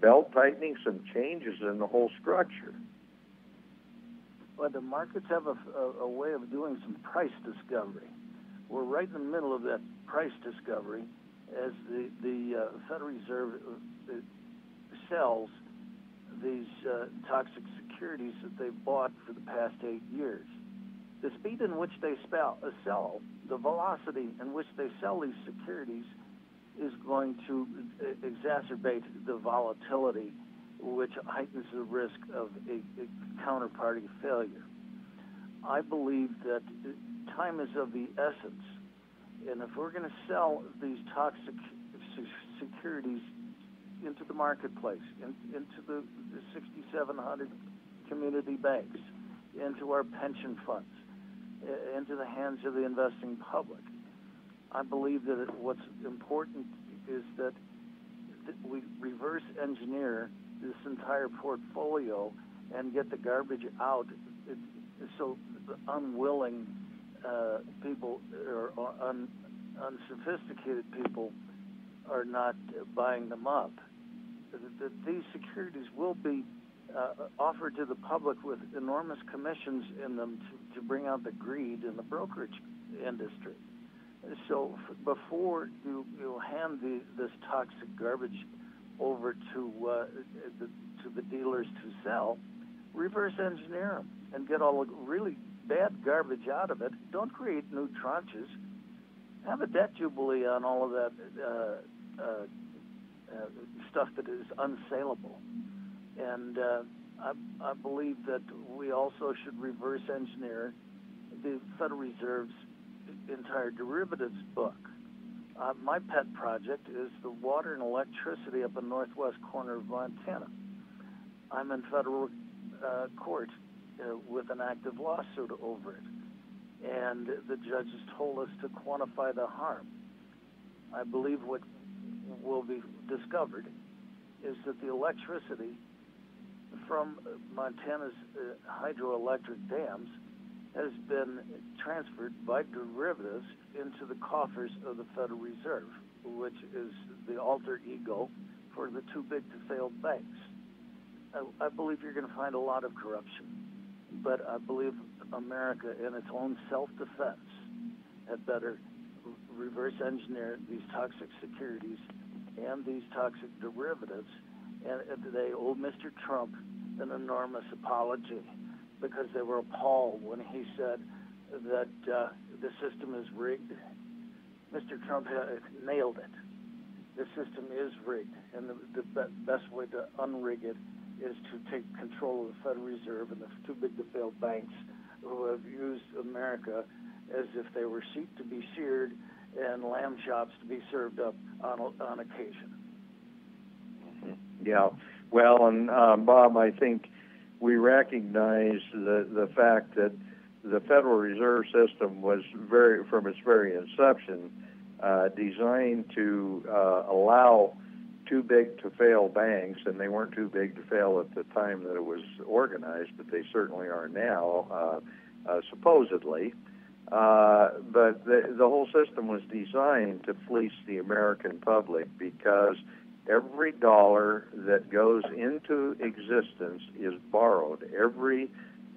belt-tightening, some changes in the whole structure? Well, the markets have a, a, a way of doing some price discovery. We're right in the middle of that price discovery as the, the uh, Federal Reserve sells these uh, toxic securities that they've bought for the past eight years. The speed in which they spell, uh, sell, the velocity in which they sell these securities is going to exacerbate the volatility, which heightens the risk of a, a counterparty failure. I believe that time is of the essence, and if we're going to sell these toxic securities into the marketplace, in, into the, the sixty-seven hundred community banks, into our pension funds, into the hands of the investing public, I believe that it, what's important is that th we reverse engineer this entire portfolio and get the garbage out it, so the unwilling uh, people or un unsophisticated people are not buying them up. That these securities will be uh, offered to the public with enormous commissions in them to, to bring out the greed in the brokerage industry. So before you, you hand the, this toxic garbage over to uh, the, to the dealers to sell, reverse engineer them and get all the really bad garbage out of it. Don't create new tranches. Have a debt jubilee on all of that uh, uh, uh, stuff that is unsaleable. And uh, I, I believe that we also should reverse engineer the Federal Reserve's entire derivatives book. Uh, my pet project is the water and electricity up in northwest corner of Montana. I'm in federal uh, court uh, with an active lawsuit over it, and the judge has told us to quantify the harm. I believe what will be discovered is that the electricity from Montana's uh, hydroelectric dams has been transferred by derivatives into the coffers of the Federal Reserve, which is the alter ego for the too big to fail banks. I, I believe you're going to find a lot of corruption, but I believe America, in its own self-defense, had better reverse engineer these toxic securities and these toxic derivatives, and they owe Mister Trump an enormous apology, because they were appalled when he said that uh, the system is rigged. Mister Trump had nailed it. The system is rigged, and the, the be best way to unrig it is to take control of the Federal Reserve and the too big to fail banks who have used America as if they were sheep to be sheared and lamb chops to be served up on, on occasion. Yeah, well, and uh, Bob, I think we recognize the, the fact that the Federal Reserve System was very, from its very inception, uh, designed to uh, allow too big to fail banks, and they weren't too big to fail at the time that it was organized, but they certainly are now, uh, uh, supposedly. Uh, but the, the whole system was designed to fleece the American public, because every dollar that goes into existence is borrowed. Every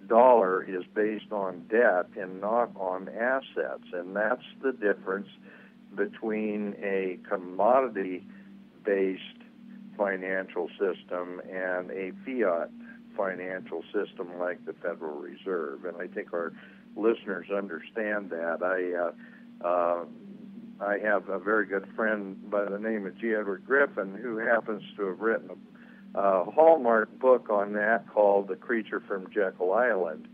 dollar is based on debt and not on assets. And that's the difference between a commodity-based financial system and a fiat financial system like the Federal Reserve. And I think our listeners understand that. I... Uh, uh, I have a very good friend by the name of G. Edward Griffin, who happens to have written a uh, hallmark book on that called The Creature from Jekyll Island.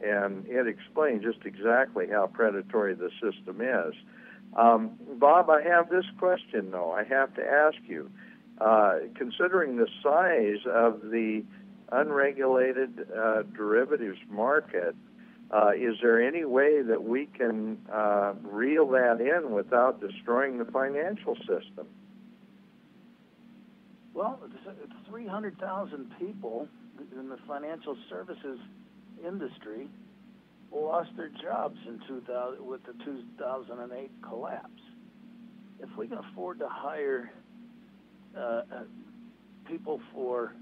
And it explains just exactly how predatory the system is. Um, Bob, I have this question, though. I have to ask you, uh, considering the size of the unregulated uh, derivatives market, Uh, is there any way that we can uh, reel that in without destroying the financial system? Well, it's three hundred thousand people in the financial services industry lost their jobs in two thousand, with the two thousand eight collapse. If we can afford to hire uh, people for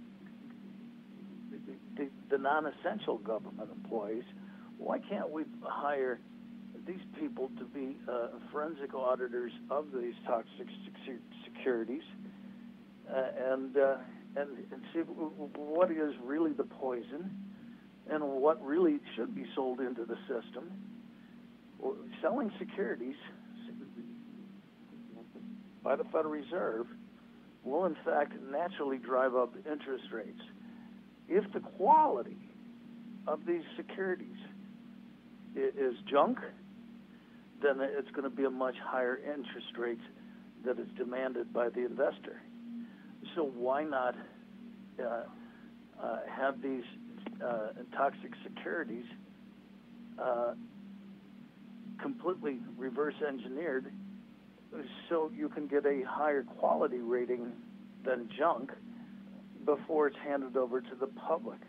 the, the non-essential government employees, why can't we hire these people to be uh, forensic auditors of these toxic securities uh, and, uh, and and see what is really the poison and what really should be sold into the system? Selling securities by the Federal Reserve will, in fact, naturally drive up interest rates. If the quality of these securities is junk, then it's going to be a much higher interest rate that is demanded by the investor. So why not uh, uh, have these uh, toxic securities uh, completely reverse engineered so you can get a higher quality rating than junk before it's handed over to the public?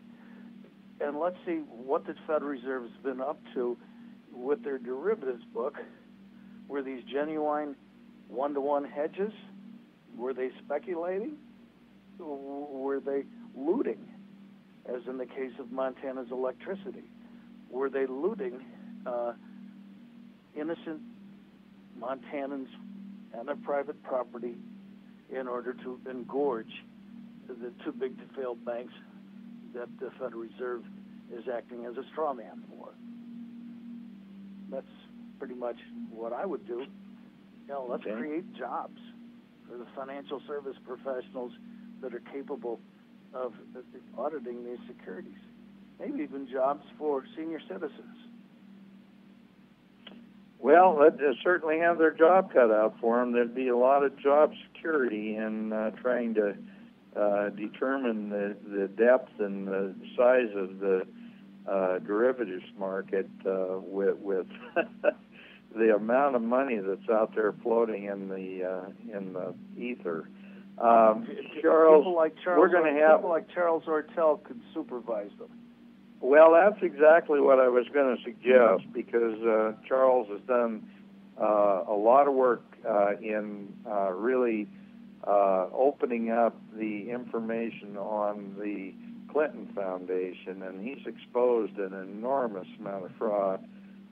And let's see what the Federal Reserve has been up to with their derivatives book. Were these genuine one-to-one hedges? Were they speculating? Were they looting, as in the case of Montana's electricity? Were they looting uh, innocent Montanans and their private property in order to engorge the too-big-to-fail banks that the Federal Reserve is acting as a straw man for. That's pretty much what I would do. You know, let's okay. create jobs for the financial service professionals that are capable of auditing these securities. Maybe even jobs for senior citizens. Well, they'd certainly have their job cut out for them. There'd be a lot of job security in uh, trying to uh, determine the, the depth and the size of the uh, derivatives market uh, with, with the amount of money that's out there floating in the uh, in the ether. Um, Charles, people like Charles, we're going to have people like Charles Ortel could supervise them. Well, that's exactly what I was going to suggest, because uh, Charles has done uh, a lot of work uh, in uh, really uh, opening up the information on the Clinton Foundation, and he's exposed an enormous amount of fraud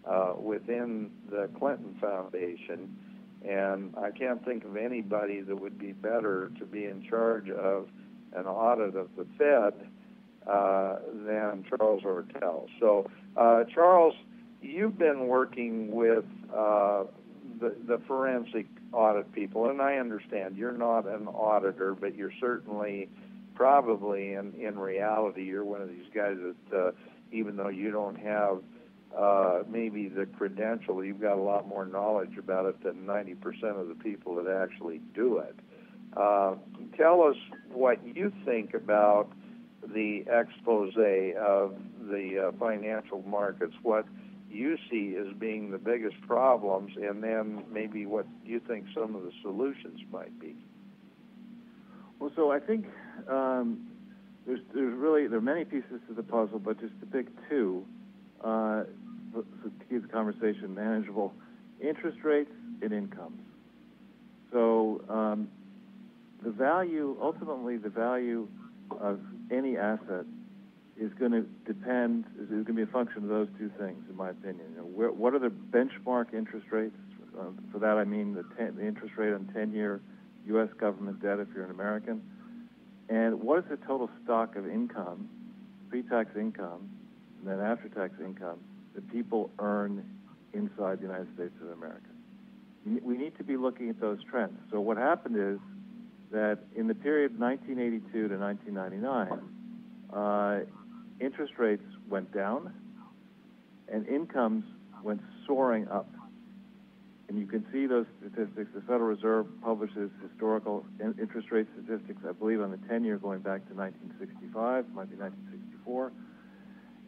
uh, within the Clinton Foundation, and I can't think of anybody that would be better to be in charge of an audit of the Fed Uh, than Charles Ortel. So, uh, Charles, you've been working with uh, the, the forensic audit people, and I understand you're not an auditor, but you're certainly probably in, in reality you're one of these guys that uh, even though you don't have uh, maybe the credential, you've got a lot more knowledge about it than ninety percent of the people that actually do it. Uh, tell us what you think about the expose of the uh, financial markets, what you see as being the biggest problems, and then maybe what you think some of the solutions might be. Well, so I think um, there's, there's really, there are many pieces to the puzzle, but just to pick two, uh, to keep the conversation manageable, interest rates and incomes. So um, the value, ultimately the value of any asset is going to depend, is going to be a function of those two things, in my opinion. You know, where, what are the benchmark interest rates? Uh, for that, I mean the, ten, the interest rate on ten-year U S government debt, if you're an American. And what is the total stock of income, pre-tax income, and then after-tax income, that people earn inside the United States of America? We need to be looking at those trends. So what happened is, that in the period nineteen eighty-two to nineteen ninety-nine, uh, interest rates went down and incomes went soaring up. And you can see those statistics. The Federal Reserve publishes historical in interest rate statistics, I believe, on the ten-year going back to nineteen sixty-five, might be nineteen sixty-four.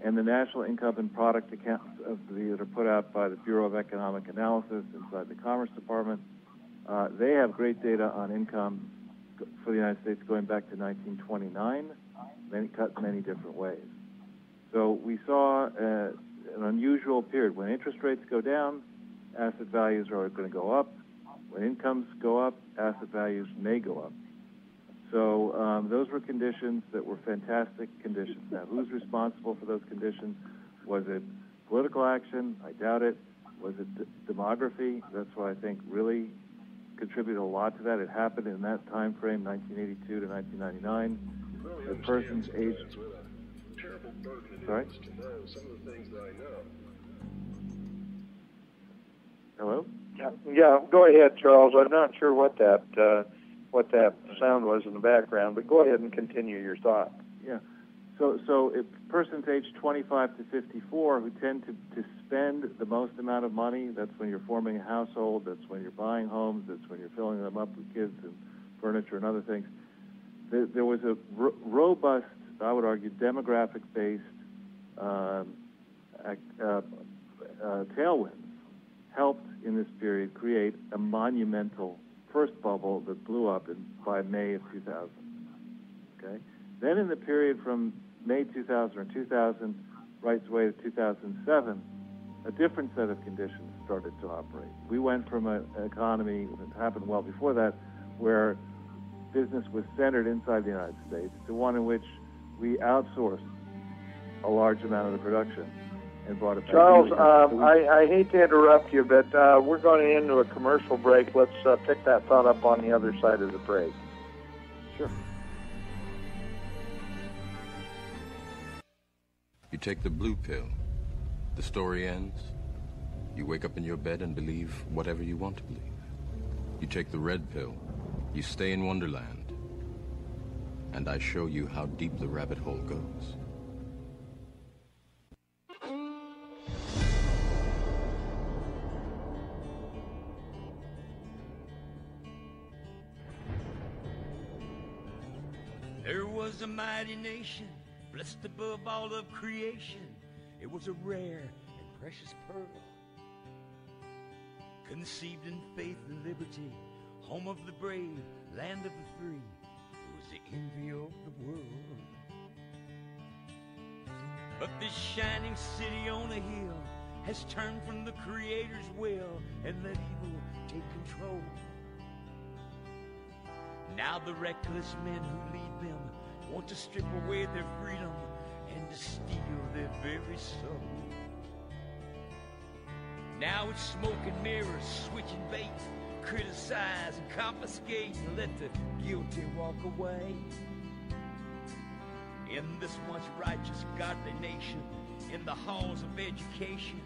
And the national income and product accounts of the, that are put out by the Bureau of Economic Analysis inside the Commerce Department, uh, they have great data on income for the United States going back to nineteen twenty-nine, many cut many different ways. So we saw uh, an unusual period. When interest rates go down, asset values are going to go up. When incomes go up, asset values may go up. So um, those were conditions that were fantastic conditions. Now, who's responsible for those conditions? Was it political action? I doubt it. Was it de demography? That's what I think really contributed a lot to that. It happened in that time frame, nineteen eighty-two to nineteen ninety-nine. Well, the person's age. Sorry? Hello? Yeah, yeah, go ahead, Charles. I'm not sure what that uh, what that sound was in the background, but go ahead and continue your thought. Yeah. So, so if person's age twenty-five to fifty-four, who tend to, to spend the most amount of money, that's when you're forming a household, that's when you're buying homes, that's when you're filling them up with kids and furniture and other things. There, there was a ro robust, I would argue, demographic-based um, uh, uh, tailwinds helped in this period create a monumental first bubble that blew up in, by May of two thousand. Okay? Then in the period from May two thousand or two thousand, right away to two thousand seven, a different set of conditions started to operate. We went from a, an economy that happened well before that, where business was centered inside the United States, to one in which we outsourced a large amount of the production and brought it back. Charles, um, I, I hate to interrupt you, but uh, we're going into a commercial break. Let's uh, pick that thought up on the other side of the break. Sure. You take the blue pill. The story ends. You wake up in your bed and believe whatever you want to believe. You take the red pill. You stay in Wonderland. And I show you how deep the rabbit hole goes. There was a mighty nation, blessed above all of creation. It was a rare and precious pearl, conceived in faith and liberty, home of the brave, land of the free. It was the envy of the world. But this shining city on a hill has turned from the Creator's will and let evil take control. Now the reckless men who lead them want to strip away their freedom and to steal their very soul. Now it's smoke and mirrors, switching baits, criticize and confiscate and let the guilty walk away. In this once righteous, godly nation, in the halls of education,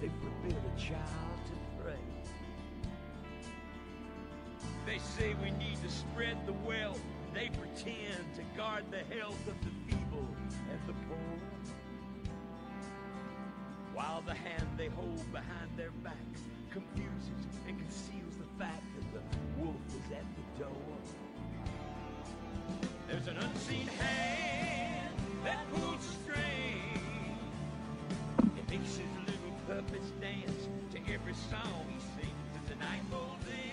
they forbid a child to pray. They say we need to spread the wealth. They pretend to guard the health of the feeble and the poor, while the hand they hold behind their backs confuses and conceals the fact that the wolf is at the door. There's an unseen hand that pulls a string. It makes his little puppets dance to every song he sings as the night rolls in.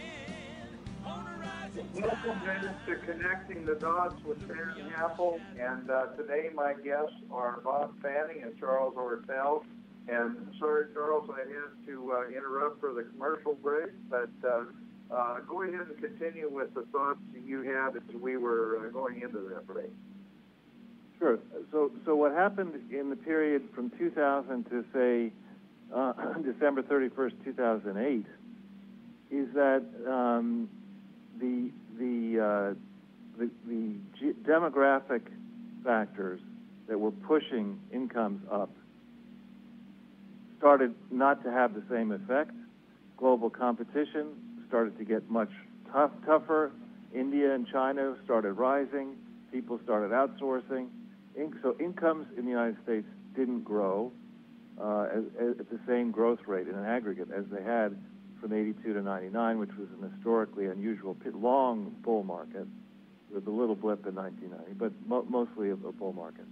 Welcome, Dennis, to Connecting the Dots with Baron Apple, and uh, today my guests are Bob Fanning and Charles Ortel. And sorry, Charles, I had to uh, interrupt for the commercial break, but uh, uh, go ahead and continue with the thoughts you had as we were uh, going into that break. Sure. So, so what happened in the period from two thousand to, say, uh, December thirty-first, two thousand eight, is that um, the the, uh, the the ge demographic factors that were pushing incomes up started not to have the same effect. Global competition started to get much tough, tougher. India and China started rising. People started outsourcing. In so incomes in the United States didn't grow uh, as, as, at the same growth rate in an aggregate as they had from eighty-two to ninety-nine, which was an historically unusual, long bull market with a little blip in nineteen ninety, but mo mostly a, a bull market.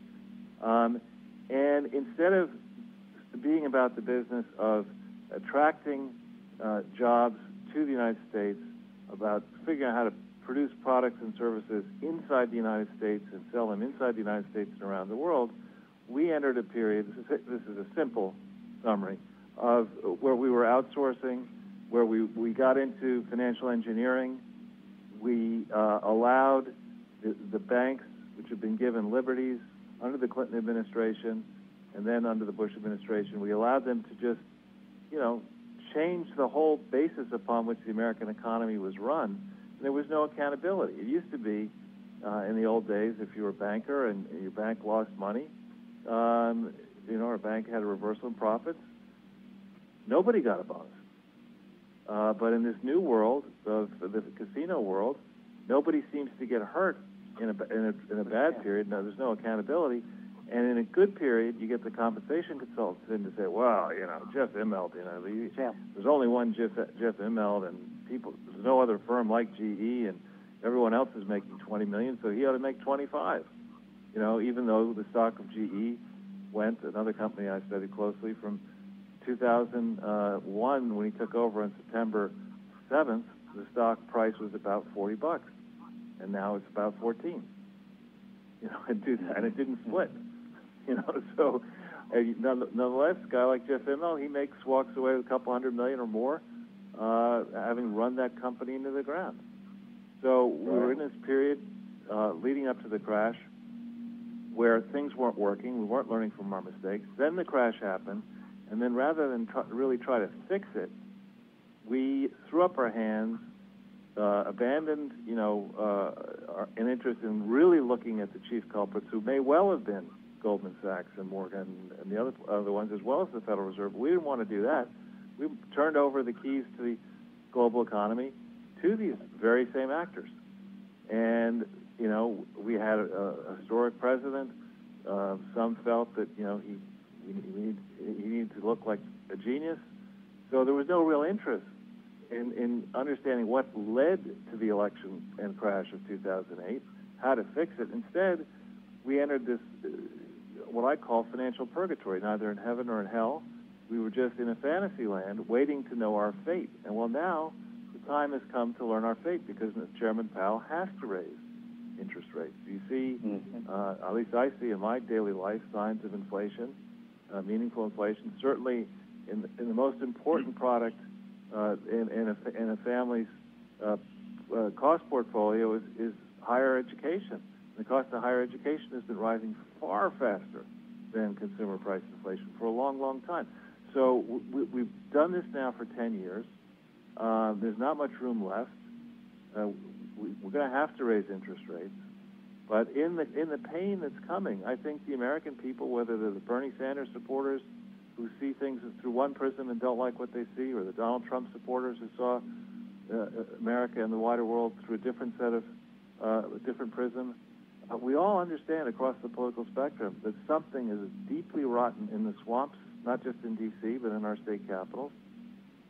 Um, and instead of being about the business of attracting uh, jobs to the United States, about figuring out how to produce products and services inside the United States and sell them inside the United States and around the world, we entered a period, this is, this is a simple summary, of where we were outsourcing, where we, we got into financial engineering. We uh, allowed the, the banks, which had been given liberties under the Clinton administration and then under the Bush administration, we allowed them to just, you know, change the whole basis upon which the American economy was run. And there was no accountability. It used to be, uh, in the old days, if you were a banker and your bank lost money, um, you know, our bank had a reversal in profits, nobody got a bonus. Uh, but in this new world of the casino world, nobody seems to get hurt in a, in a, in a bad period. No, there's no accountability. And in a good period, you get the compensation consultants in to say, well, you know, Jeff Immelt, you know, the, yeah. there's only one Jeff, Jeff Immelt, and people, there's no other firm like G E, and everyone else is making twenty million dollars, so he ought to make twenty-five. You know, even though the stock of G E went, another company I studied closely, from two thousand one, when he took over on September seventh, the stock price was about forty bucks, and now it's about fourteen. You know, and, do that, and it didn't split. You know, so nonetheless, a guy like Jeff Immelt, he makes walks away with a couple hundred million or more, uh, having run that company into the ground. So we were in this period uh, leading up to the crash where things weren't working, we weren't learning from our mistakes, then the crash happened, and then rather than try, really try to fix it, we threw up our hands, uh, abandoned, you know, uh, our, an interest in really looking at the chief culprits, who may well have been Goldman Sachs and Morgan and the other other ones, as well as the Federal Reserve. We didn't want to do that. We turned over the keys to the global economy to these very same actors. And, you know, we had a, a historic president. Uh, some felt that, you know, he, he, needed, he needed to look like a genius. So there was no real interest in, in understanding what led to the election and crash of two thousand eight, how to fix it. Instead, we entered this, uh, what I call financial purgatory, neither in heaven nor in hell. We were just in a fantasy land waiting to know our fate. And well, now the time has come to learn our fate, because Chairman Powell has to raise interest rates. You see, mm-hmm. uh, at least I see in my daily life, signs of inflation, uh, meaningful inflation, certainly in the, in the most important product uh, in, in, a, in a family's uh, uh, cost portfolio is, is higher education. The cost of higher education has been rising far faster than consumer price inflation for a long, long time. So we, we've done this now for ten years. Uh, there's not much room left. Uh, we, we're going to have to raise interest rates. But in the, in the pain that's coming, I think the American people, whether they're the Bernie Sanders supporters who see things through one prism and don't like what they see, or the Donald Trump supporters who saw uh, America and the wider world through a different set of, uh, a different prism, Uh, we all understand across the political spectrum that something is deeply rotten in the swamps, not just in D C, but in our state capitals.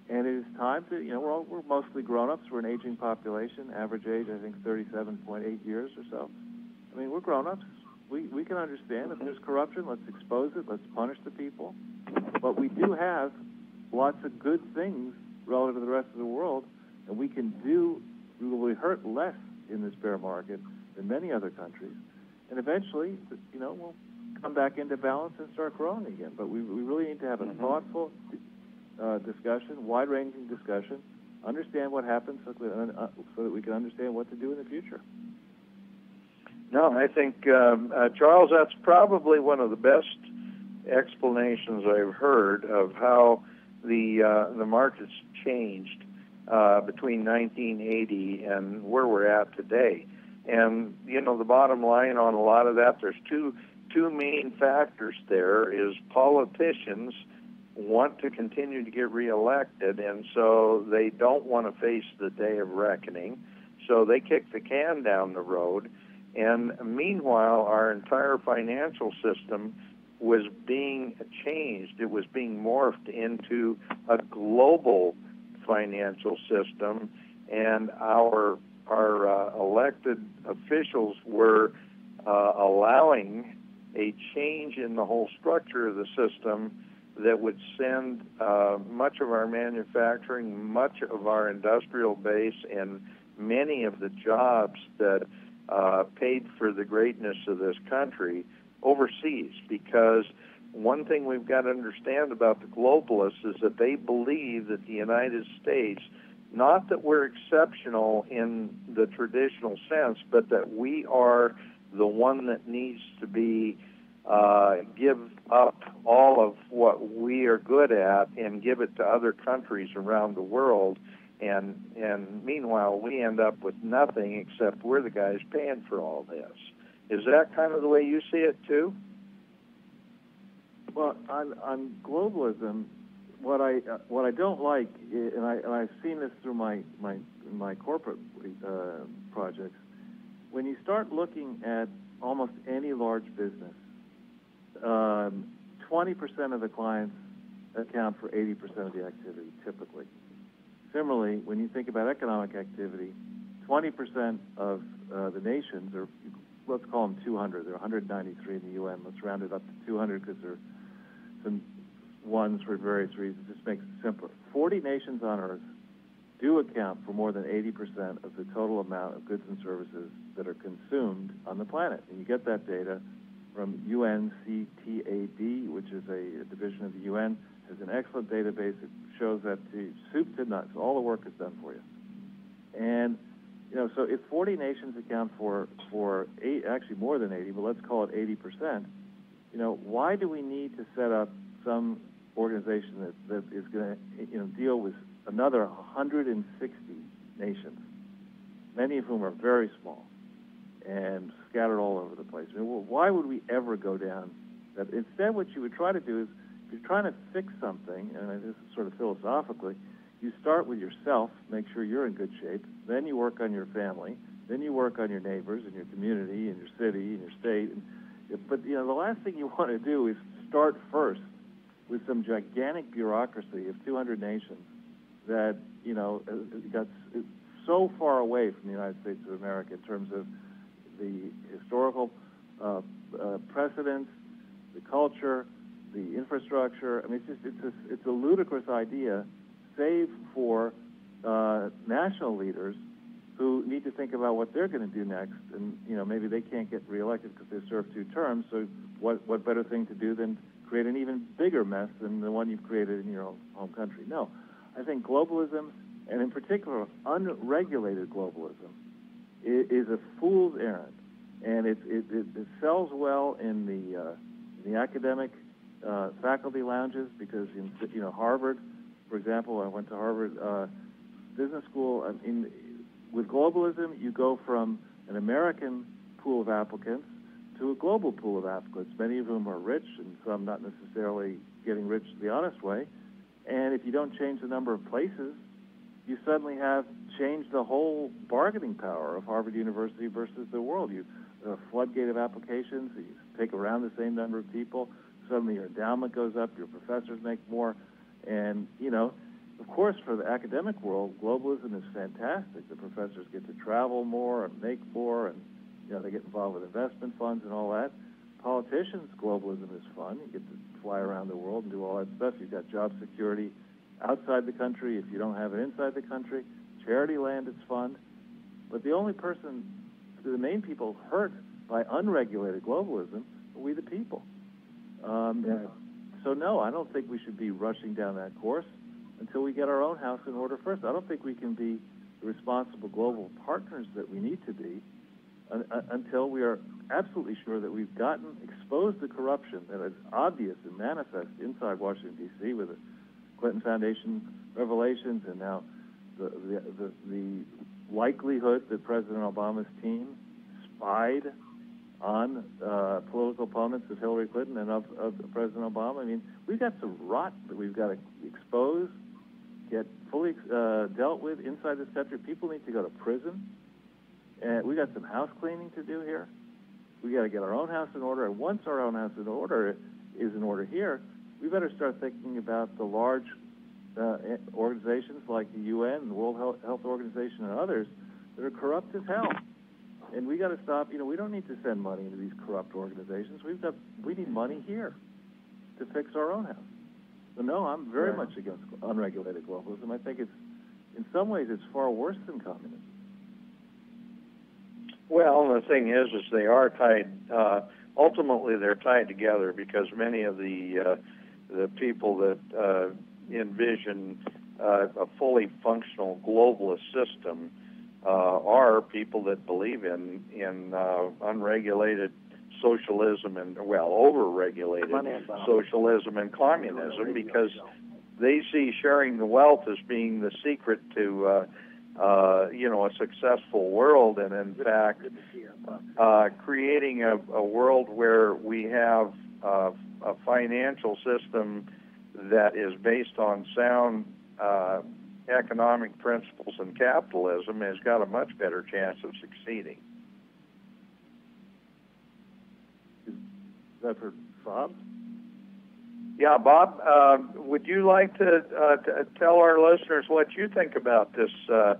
And it is time to, you know, we're, all, we're mostly grown-ups. We're an aging population, average age, I think, thirty-seven point eight years or so. I mean, we're grown-ups. We, we can understand if there's corruption, let's expose it, let's punish the people. But we do have lots of good things relative to the rest of the world, and we can do, we will be hurt less in this bear market in many other countries, and eventually, you know, we'll come back into balance and start growing again. But we, we really need to have a thoughtful uh, discussion, wide-ranging discussion, understand what happens so that, uh, so that we can understand what to do in the future. No, I think, um, uh, Charles, that's probably one of the best explanations I've heard of how the, uh, the markets changed uh, between nineteen eighty and where we're at today. And, you know, the bottom line on a lot of that, there's two two main factors there, is politicians want to continue to get reelected, and so they don't want to face the day of reckoning, so they kick the can down the road. And meanwhile, our entire financial system was being changed. It was being morphed into a global financial system, and our Our uh, elected officials were uh, allowing a change in the whole structure of the system that would send uh, much of our manufacturing, much of our industrial base, and many of the jobs that uh, paid for the greatness of this country overseas. Because one thing we've got to understand about the globalists is that they believe that the United States, not that we're exceptional in the traditional sense, but that we are the one that needs to be uh, give up all of what we are good at and give it to other countries around the world. And, and meanwhile, we end up with nothing except we're the guys paying for all this. Is that kind of the way you see it, too? Well, on, on globalism, What I uh, what I don't like, is, and I and I've seen this through my my my corporate uh, projects, when you start looking at almost any large business, um, twenty percent of the clients account for eighty percent of the activity typically. Similarly, when you think about economic activity, twenty percent of uh, the nations, or let's call them two hundred, they're one hundred ninety-three in the U N. Let's round it up to two hundred because there's some ones for various reasons. This makes it simpler. forty nations on Earth do account for more than eighty percent of the total amount of goods and services that are consumed on the planet. And you get that data from U N C T A D, which is a, a division of the U N. It's an excellent database. It shows that to soup to nuts. All the work is done for you. And you know, so if forty nations account for for eight, actually more than eighty, but let's call it eighty percent, you know, why do we need to set up some organization that, that is going to, you know, deal with another one hundred sixty nations, many of whom are very small and scattered all over the place? I mean, well, why would we ever go down that? Instead, what you would try to do is, if you're trying to fix something, and this is sort of philosophically, you start with yourself, make sure you're in good shape, then you work on your family, then you work on your neighbors and your community and your city and your state. And, but, you know, the last thing you want to do is start first with some gigantic bureaucracy of two hundred nations that, you know, got so far away from the United States of America in terms of the historical uh, uh, precedents, the culture, the infrastructure. I mean, it's just, it's a, it's a ludicrous idea, save for uh, national leaders who need to think about what they're going to do next. And, you know, maybe they can't get reelected because they served two terms, so what, what better thing to do than create an even bigger mess than the one you've created in your own home country? No. I think globalism, and in particular unregulated globalism, is, is a fool's errand. And it, it, it, it sells well in the, uh, in the academic uh, faculty lounges because, in, you know, Harvard, for example, I went to Harvard uh, Business School. I mean, with globalism, you go from an American pool of applicants to a global pool of applicants, many of whom are rich and some not necessarily getting rich the honest way. And if you don't change the number of places, you suddenly have changed the whole bargaining power of Harvard University versus the world. You have a floodgate of applications. You take around the same number of people. Suddenly your endowment goes up. Your professors make more. And, you know, of course, for the academic world, globalism is fantastic. The professors get to travel more and make more, and, you know, they get involved with investment funds and all that. Politicians, globalism is fun. You get to fly around the world and do all that stuff. You've got job security outside the country if you don't have it inside the country. Charity land, it's fun. But the only person, the main people hurt by unregulated globalism are we the people. Um, yeah. So, no, I don't think we should be rushing down that course until we get our own house in order first. I don't think we can be the responsible global partners that we need to be un until we are absolutely sure that we've gotten exposed to corruption that is obvious and manifest inside Washington, D C with the Clinton Foundation revelations and now the, the, the, the likelihood that President Obama's team spied on uh, political opponents of Hillary Clinton and of, of President Obama. I mean, we've got some rot that we've got to expose, get fully uh, dealt with inside this country. People need to go to prison. And we've got some house cleaning to do here. We've got to get our own house in order. And once our own house in order is in order here, we better start thinking about the large uh, organizations like the U N, the World Health Organization, and others that are corrupt as hell. And we got to stop. You know, we don't need to send money into these corrupt organizations. We've got, we need money here to fix our own house. So no, I'm very yeah. much against unregulated globalism. I think it's, in some ways, it's far worse than communism. Well, the thing is, is they are tied. Uh, ultimately, they're tied together because many of the uh, the people that uh, envision uh, a fully functional globalist system. Uh, are people that believe in in uh, unregulated socialism and, well, over-regulated socialism and communism because they see sharing the wealth as being the secret to, uh, uh, you know, a successful world. And, in fact, uh, creating a, a world where we have uh, a financial system that is based on sound uh economic principles and capitalism has got a much better chance of succeeding. Is that for Bob? Yeah, Bob, uh, would you like to, uh, to tell our listeners what you think about this uh,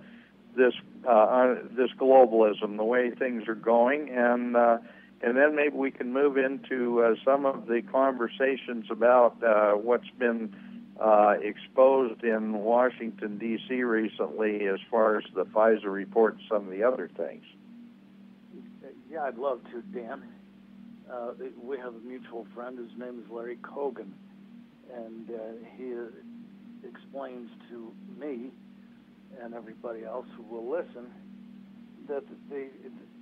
this uh, uh, this globalism, the way things are going, and uh, and then maybe we can move into uh, some of the conversations about uh, what's been Uh, exposed in Washington, D C recently as far as the FISA report and some of the other things. Yeah, I'd love to, Dan. Uh, we have a mutual friend. His name is Larry Cogan, and uh, he explains to me and everybody else who will listen that the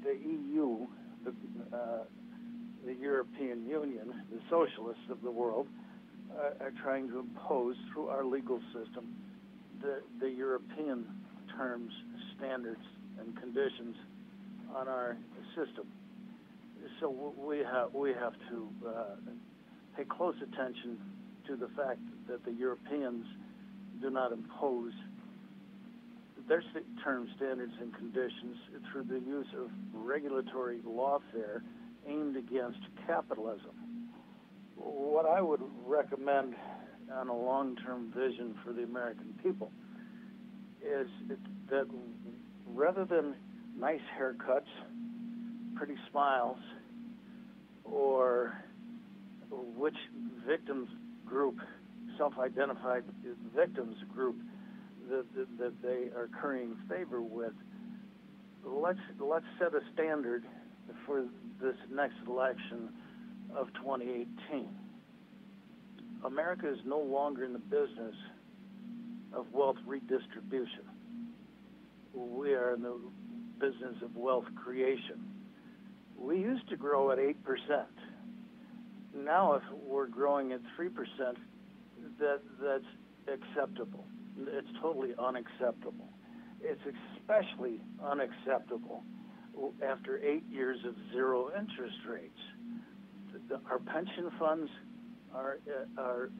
the E U, the, uh, the European Union, the socialists of the world, uh, are trying to impose through our legal system the the European terms, standards, and conditions on our system. So we have we have to uh, pay close attention to the fact that the Europeans do not impose their terms, standards, and conditions through the use of regulatory lawfare aimed against capitalism. What I would recommend on a long-term vision for the American people is that rather than nice haircuts, pretty smiles, or which victims group, self-identified victims group, that, that, that they are currying favor with, let's, let's set a standard for this next election of twenty eighteen. America is no longer in the business of wealth redistribution. We are in the business of wealth creation. We used to grow at eight percent. Now if we're growing at three percent, that that's acceptable. It's totally unacceptable. It's especially unacceptable after eight years of zero interest rates. The, our pension funds are, uh, are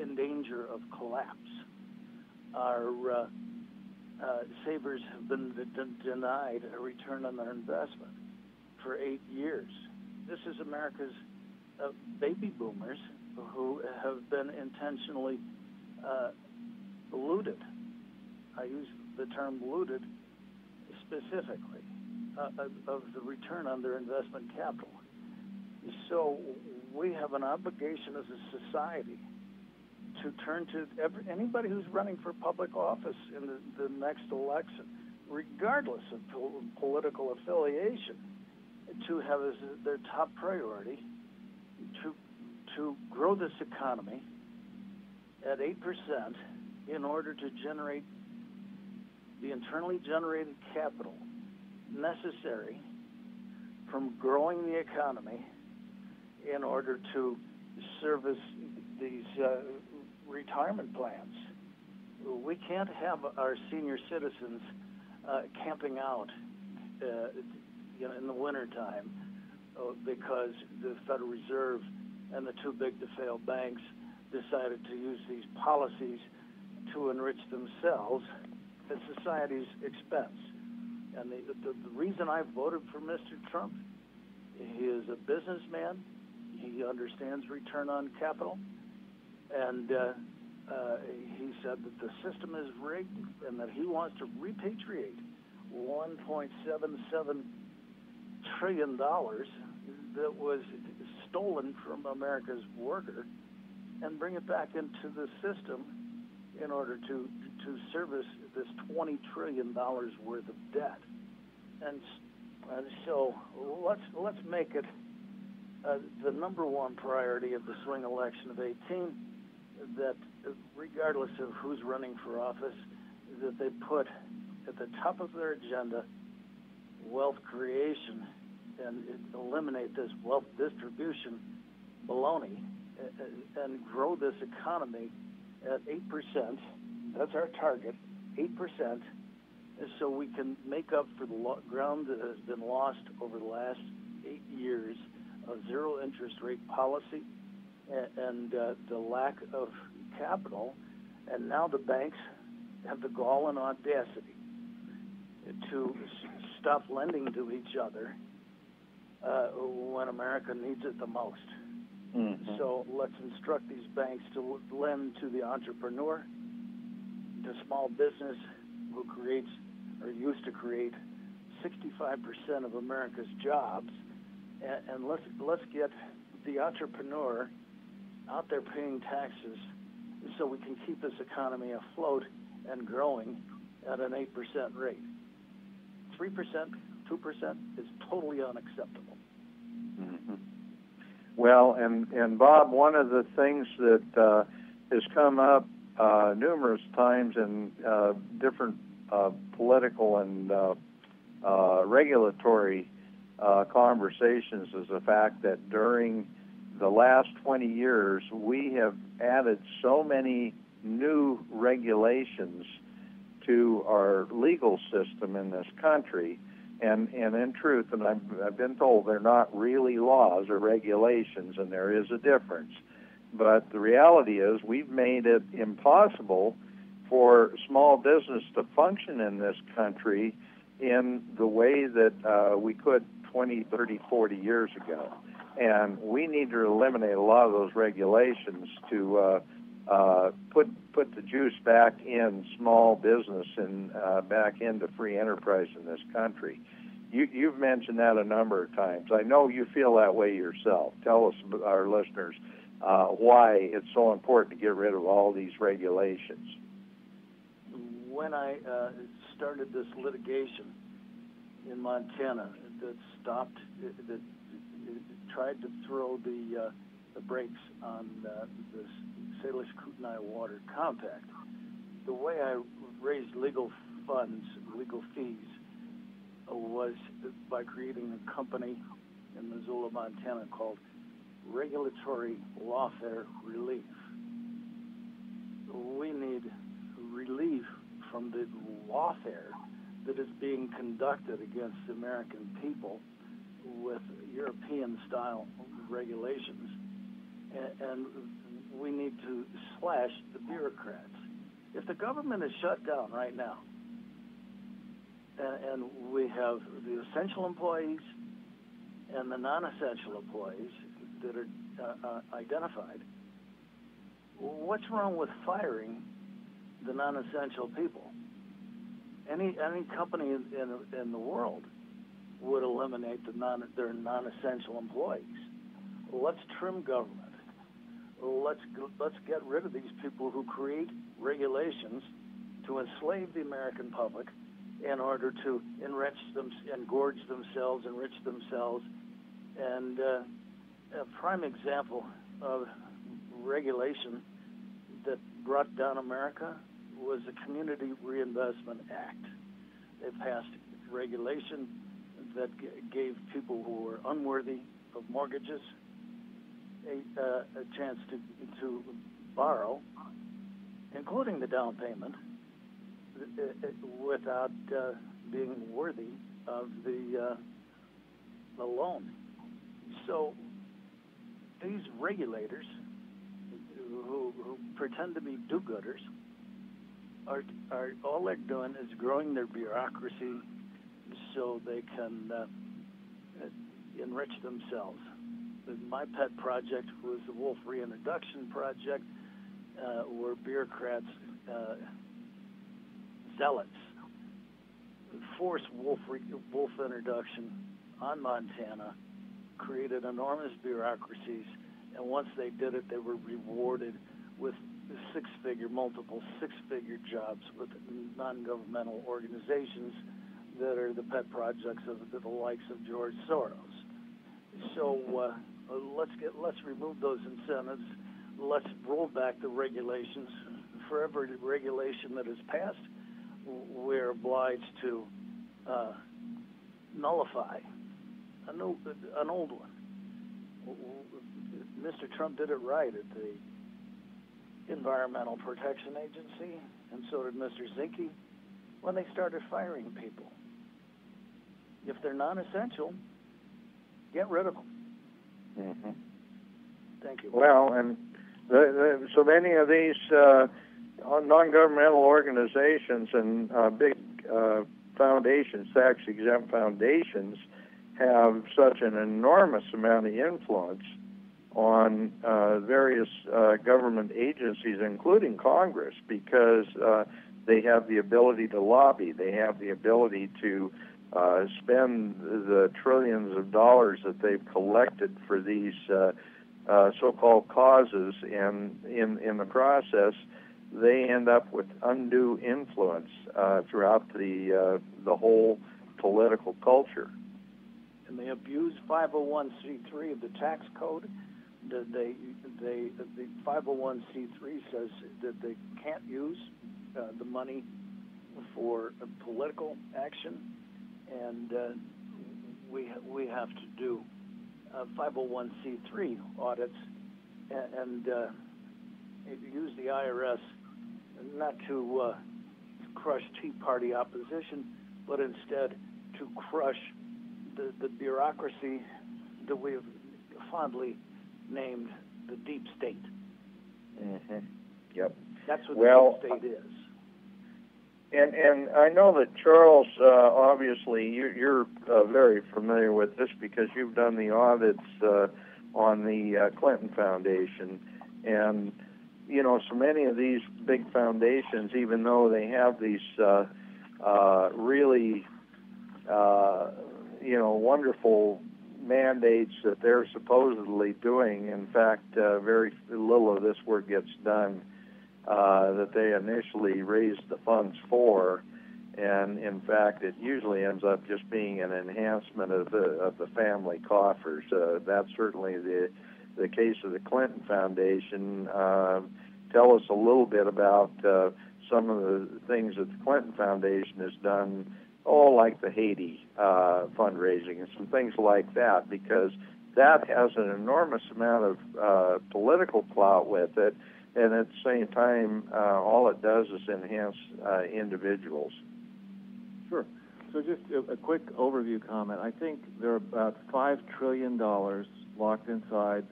in danger of collapse. Our uh, uh, savers have been d d denied a return on their investment for eight years. This is America's uh, baby boomers who have been intentionally uh, looted. I use the term looted specifically, uh, of the return on their investment capital. So we have an obligation as a society to turn to every, anybody who's running for public office in the, the next election, regardless of pol political affiliation, to have as their top priority to to grow this economy at eight percent in order to generate the internally generated capital necessary from growing the economy in order to service these uh, retirement plans. We can't have our senior citizens uh, camping out uh, you know, in the wintertime uh, because the Federal Reserve and the too big to fail banks decided to use these policies to enrich themselves at society's expense. And the, the, the reason I voted for Mister Trump, he is a businessman, he understands return on capital, and uh, uh, he said that the system is rigged and that he wants to repatriate one point seven seven trillion dollars that was stolen from America's worker and bring it back into the system in order to to service this twenty trillion dollars worth of debt. And, and so let's, let's make it uh, the number one priority of the swing election of eighteen, that regardless of who's running for office, that they put at the top of their agenda wealth creation and eliminate this wealth distribution baloney and grow this economy at eight percent. That's our target, eight percent, so we can make up for the ground that has been lost over the last eight years of zero interest rate policy and uh, the lack of capital. And now the banks have the gall and audacity to stop lending to each other Uh, when America needs it the most. Mm-hmm. So let's instruct these banks to lend to the entrepreneur, to small business, who creates or used to create sixty-five percent of America's jobs, and, and let's let's get the entrepreneur out there paying taxes so we can keep this economy afloat and growing at an eight percent rate. three percent. two percent is totally unacceptable. Mm-hmm. Well, and, and Bob, one of the things that uh, has come up uh, numerous times in uh, different uh, political and uh, uh, regulatory uh, conversations is the fact that during the last twenty years, we have added so many new regulations to our legal system in this country. And, and in truth, and I've, I've been told they're not really laws or regulations, and there is a difference. But the reality is we've made it impossible for small business to function in this country in the way that uh, we could twenty, thirty, forty years ago. And we need to eliminate a lot of those regulations to uh, uh, put put the juice back in small business and uh, back into free enterprise in this country. You, you've mentioned that a number of times. I know you feel that way yourself. Tell us, our listeners, uh, why it's so important to get rid of all these regulations. When I uh, started this litigation in Montana that stopped, that tried to throw the, uh, the brakes on uh, the Salish Kootenai Water Compact, the way I raised legal funds, legal fees, uh, was by creating a company in Missoula, Montana called Regulatory Lawfare Relief. We need relief from the lawfare that is being conducted against the American people with European-style regulations, and, and we need to slash the bureaucrats. If the government is shut down right now, and, and we have the essential employees and the non-essential employees that are uh, uh, identified, what's wrong with firing the non-essential people? Any any company in, in, in the world would eliminate the non, their non-essential employees. Let's trim government. Let's let's get rid of these people who create regulations to enslave the American public in order to enrich them, engorge themselves, enrich themselves. And uh, a prime example of regulation that brought down America was the Community Reinvestment Act. They passed regulation that g gave people who were unworthy of mortgages a, uh, a chance to, to borrow, including the down payment, without uh, being worthy of the, uh, the loan. So these regulators who, who pretend to be do-gooders Are, are all they're doing is growing their bureaucracy so they can uh, enrich themselves. My pet project was the Wolf Reintroduction Project, uh, where bureaucrats, uh, zealots, forced wolf, re wolf introduction on Montana, created enormous bureaucracies, and once they did it, they were rewarded with six-figure, multiple six-figure jobs with non-governmental organizations that are the pet projects of the, the likes of George Soros. So uh, let's get let's remove those incentives. Let's roll back the regulations. For every regulation that is passed, we're obliged to uh, nullify an old, an old one. Mister Trump did it right at the Environmental Protection Agency, and so did Mister Zinke, when they started firing people. If they're non-essential, get rid of them. Mm-hmm. Thank you. Well, and the, the, so many of these uh, non-governmental organizations and uh, big uh, foundations, tax-exempt foundations, have such an enormous amount of influence on uh, various uh, government agencies, including Congress, because uh, they have the ability to lobby. They have the ability to uh, spend the trillions of dollars that they've collected for these uh, uh, so-called causes, and in, in the process, they end up with undue influence uh, throughout the, uh, the whole political culture. And they abuse five oh one c three of the tax code. They, they, the five oh one c three says that they can't use uh, the money for uh, political action, and uh, we we have to do uh, five oh one c three audits and, and uh, use the I R S not to uh, crush Tea Party opposition, but instead to crush the, the bureaucracy that we have fondly named the deep state. Mm-hmm. Yep. That's what well, the deep state is. And and I know that Charles, uh, obviously, you, you're uh, very familiar with this because you've done the audits uh, on the uh, Clinton Foundation, and you know so many of these big foundations, even though they have these uh, uh, really uh, you know wonderful mandates that they're supposedly doing, in fact, uh, very little of this work gets done. Uh, that they initially raised the funds for, and in fact, it usually ends up just being an enhancement of the of the family coffers. Uh, that's certainly the the case of the Clinton Foundation. Uh, tell us a little bit about uh, some of the things that the Clinton Foundation has done, oh, like the Haiti uh, fundraising and some things like that, because that has an enormous amount of uh, political clout with it. And at the same time, uh, all it does is enhance uh, individuals. Sure. So just a, a quick overview comment. I think there are about five trillion dollars locked inside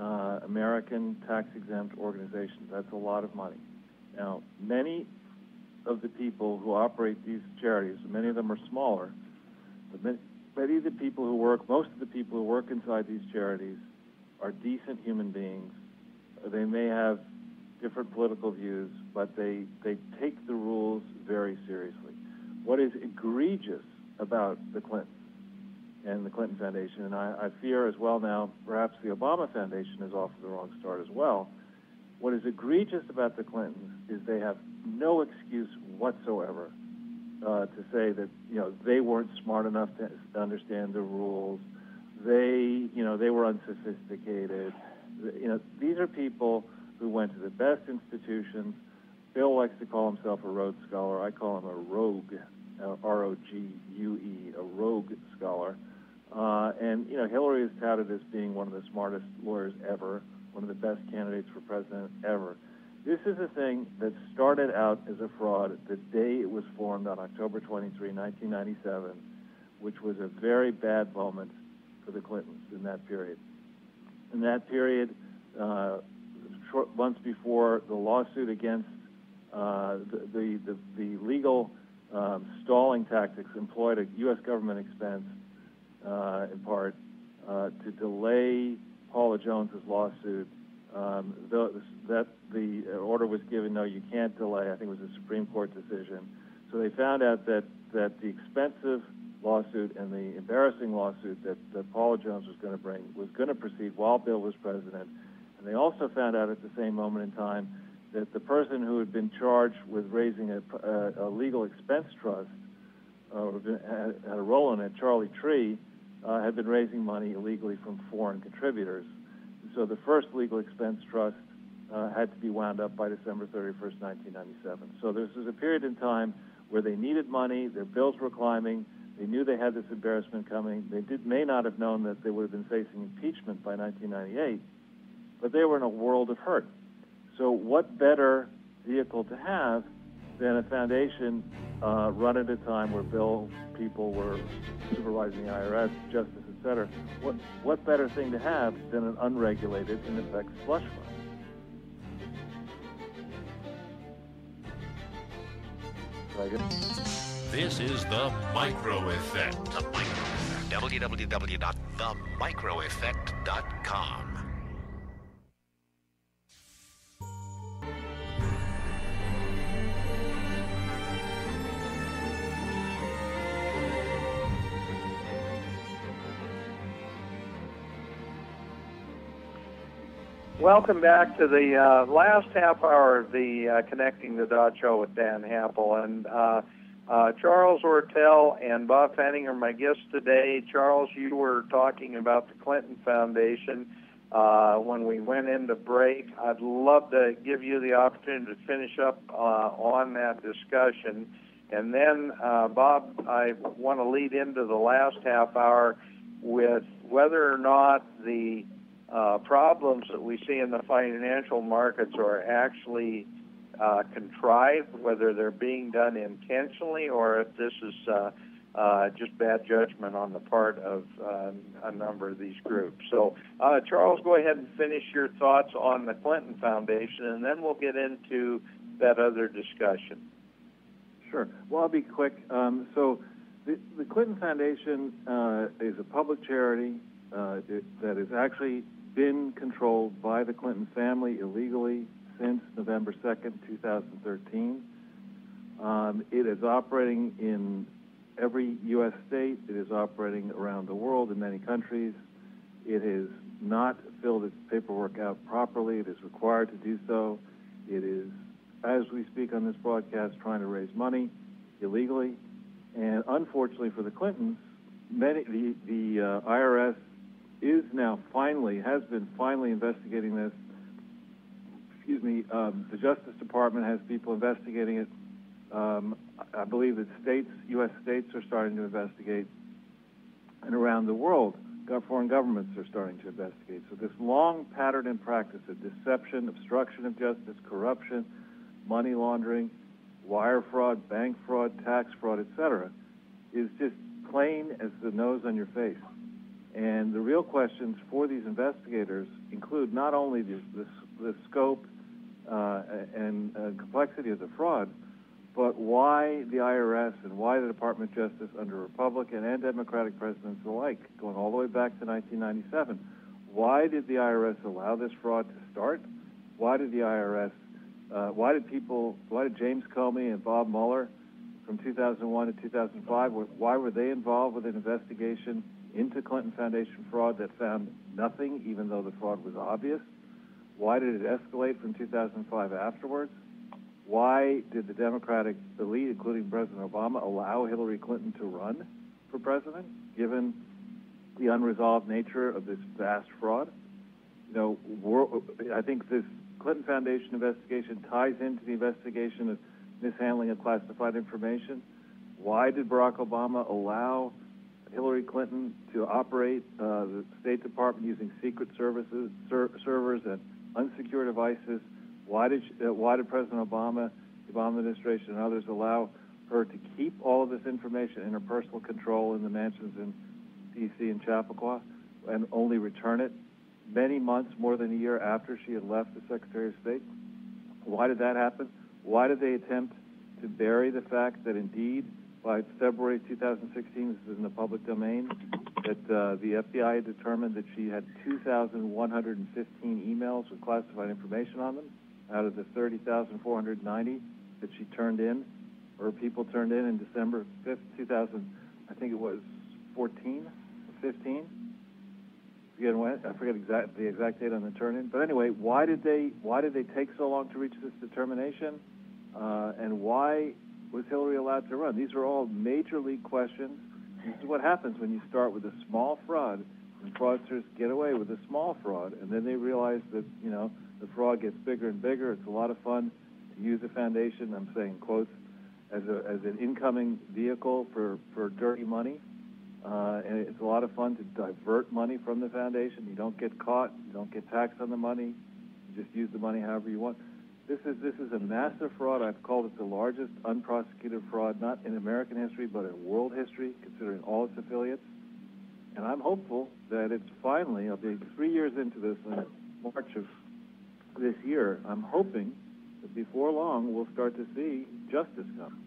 uh, American tax-exempt organizations. That's a lot of money. Now, many of the people who operate these charities, many of them are smaller, but many, many of the people who work, most of the people who work inside these charities are decent human beings. They may have different political views, but they, they take the rules very seriously. What is egregious about the Clintons and the Clinton Foundation, and I, I fear as well now, perhaps the Obama Foundation is off to the wrong start as well, what is egregious about the Clintons is they have no excuse whatsoever uh, to say that, you know, they weren't smart enough to understand the rules, they, you know, they were unsophisticated. You know, these are people who went to the best institutions. Bill likes to call himself a Rhodes Scholar. I call him a rogue, R O G U E, a rogue scholar. Uh, and, you know, Hillary is touted as being one of the smartest lawyers ever, one of the best candidates for president ever. This is a thing that started out as a fraud the day it was formed on October twenty-third, nineteen ninety-seven, which was a very bad moment for the Clintons in that period. In that period, uh, short months before the lawsuit against uh, the, the, the, the legal um, stalling tactics employed at U S government expense, uh, in part, uh, to delay Paula Jones's lawsuit, um, the, that the order was given, no, you can't delay. I think it was a Supreme Court decision. So they found out that, that the expensive lawsuit and the embarrassing lawsuit that, that Paula Jones was going to bring was going to proceed while Bill was president. And they also found out at the same moment in time that the person who had been charged with raising a, a, a legal expense trust, uh, had, had a role in it, Charlie Tree, uh, had been raising money illegally from foreign contributors. And so the first legal expense trust uh, had to be wound up by December thirty-first, nineteen ninety-seven. So this was a period in time where they needed money, their bills were climbing, they knew they had this embarrassment coming. They did, may not have known that they would have been facing impeachment by nineteen ninety-eight, but they were in a world of hurt. So what better vehicle to have than a foundation uh, run at a time where Bill people were supervising the I R S, justice, et cetera? What, what better thing to have than an unregulated, in effect, slush fund? This is The Micro Effect. The Micro Effect. w w w dot the micro effect dot com. Welcome back to the uh, last half hour of the uh, Connecting the Dot Show with Dan Happel. And uh, Uh, Charles Ortel and Bob Fanning are my guests today. Charles, you were talking about the Clinton Foundation uh, when we went into break. I'd love to give you the opportunity to finish up uh, on that discussion. And then, uh, Bob, I want to lead into the last half hour with whether or not the uh, problems that we see in the financial markets are actually uh, contrived, whether they're being done intentionally, or if this is uh, uh, just bad judgment on the part of uh, a number of these groups. So, uh, Charles, go ahead and finish your thoughts on the Clinton Foundation, and then we'll get into that other discussion. Sure. Well, I'll be quick. Um, so the, the Clinton Foundation uh, is a public charity uh, it, that has actually been controlled by the Clinton family illegally since November second, two thousand thirteen. Um, it is operating in every U S state. It is operating around the world in many countries. It has not filled its paperwork out properly. It is required to do so. It is, as we speak on this broadcast, trying to raise money illegally. And unfortunately for the Clintons, many, the, the uh, I R S is now finally, has been finally investigating this. Excuse me, um, the Justice Department has people investigating it. Um, I believe that states, U S states are starting to investigate. And around the world, foreign governments are starting to investigate. So this long pattern and practice of deception, obstruction of justice, corruption, money laundering, wire fraud, bank fraud, tax fraud, et cetera, is just plain as the nose on your face. And the real questions for these investigators include not only the, the, the scope uh, and uh, complexity of the fraud, but why the I R S and why the Department of Justice under Republican and Democratic presidents alike, going all the way back to nineteen ninety-seven, why did the I R S allow this fraud to start? Why did the I R S Uh, why did people, why did James Comey and Bob Mueller from two thousand one to two thousand five, why were they involved with an investigation into Clinton Foundation fraud that found nothing, even though the fraud was obvious? Why did it escalate from two thousand five afterwards? Why did the Democratic elite, including President Obama, allow Hillary Clinton to run for president, given the unresolved nature of this vast fraud? You know, we're, I think this Clinton Foundation investigation ties into the investigation of mishandling of classified information. Why did Barack Obama allow Hillary Clinton to operate uh, the State Department using secret services, ser servers and unsecured devices? Why did, she, uh, why did President Obama, the Obama administration, and others allow her to keep all of this information in her personal control in the mansions in D C and Chappaqua and only return it many months, more than a year after she had left the Secretary of State? Why did that happen? Why did they attempt to bury the fact that indeed, by February two thousand sixteen, this is in the public domain, that uh, the F B I had determined that she had two thousand one hundred fifteen emails with classified information on them out of the thirty thousand four hundred ninety that she turned in, or people turned in in December fifth, two thousand, I think it was fourteen, fifteen? Again, I forget exact, the exact date on the turn-in. But anyway, why did they why did they take so long to reach this determination, uh, and why was Hillary allowed to run? These are all major league questions. This is what happens when you start with a small fraud, and fraudsters get away with a small fraud, and then they realize that, you know, the fraud gets bigger and bigger. It's a lot of fun to use a foundation, I'm saying quotes, as a as an incoming vehicle for for dirty money. Uh, and it's a lot of fun to divert money from the foundation. You don't get caught. You don't get taxed on the money. You just use the money however you want. This is this is a massive fraud. I've called it the largest unprosecuted fraud, not in American history, but in world history, considering all its affiliates. And I'm hopeful that it's finally, I'll be three years into this in March of this year, I'm hoping that before long we'll start to see justice come.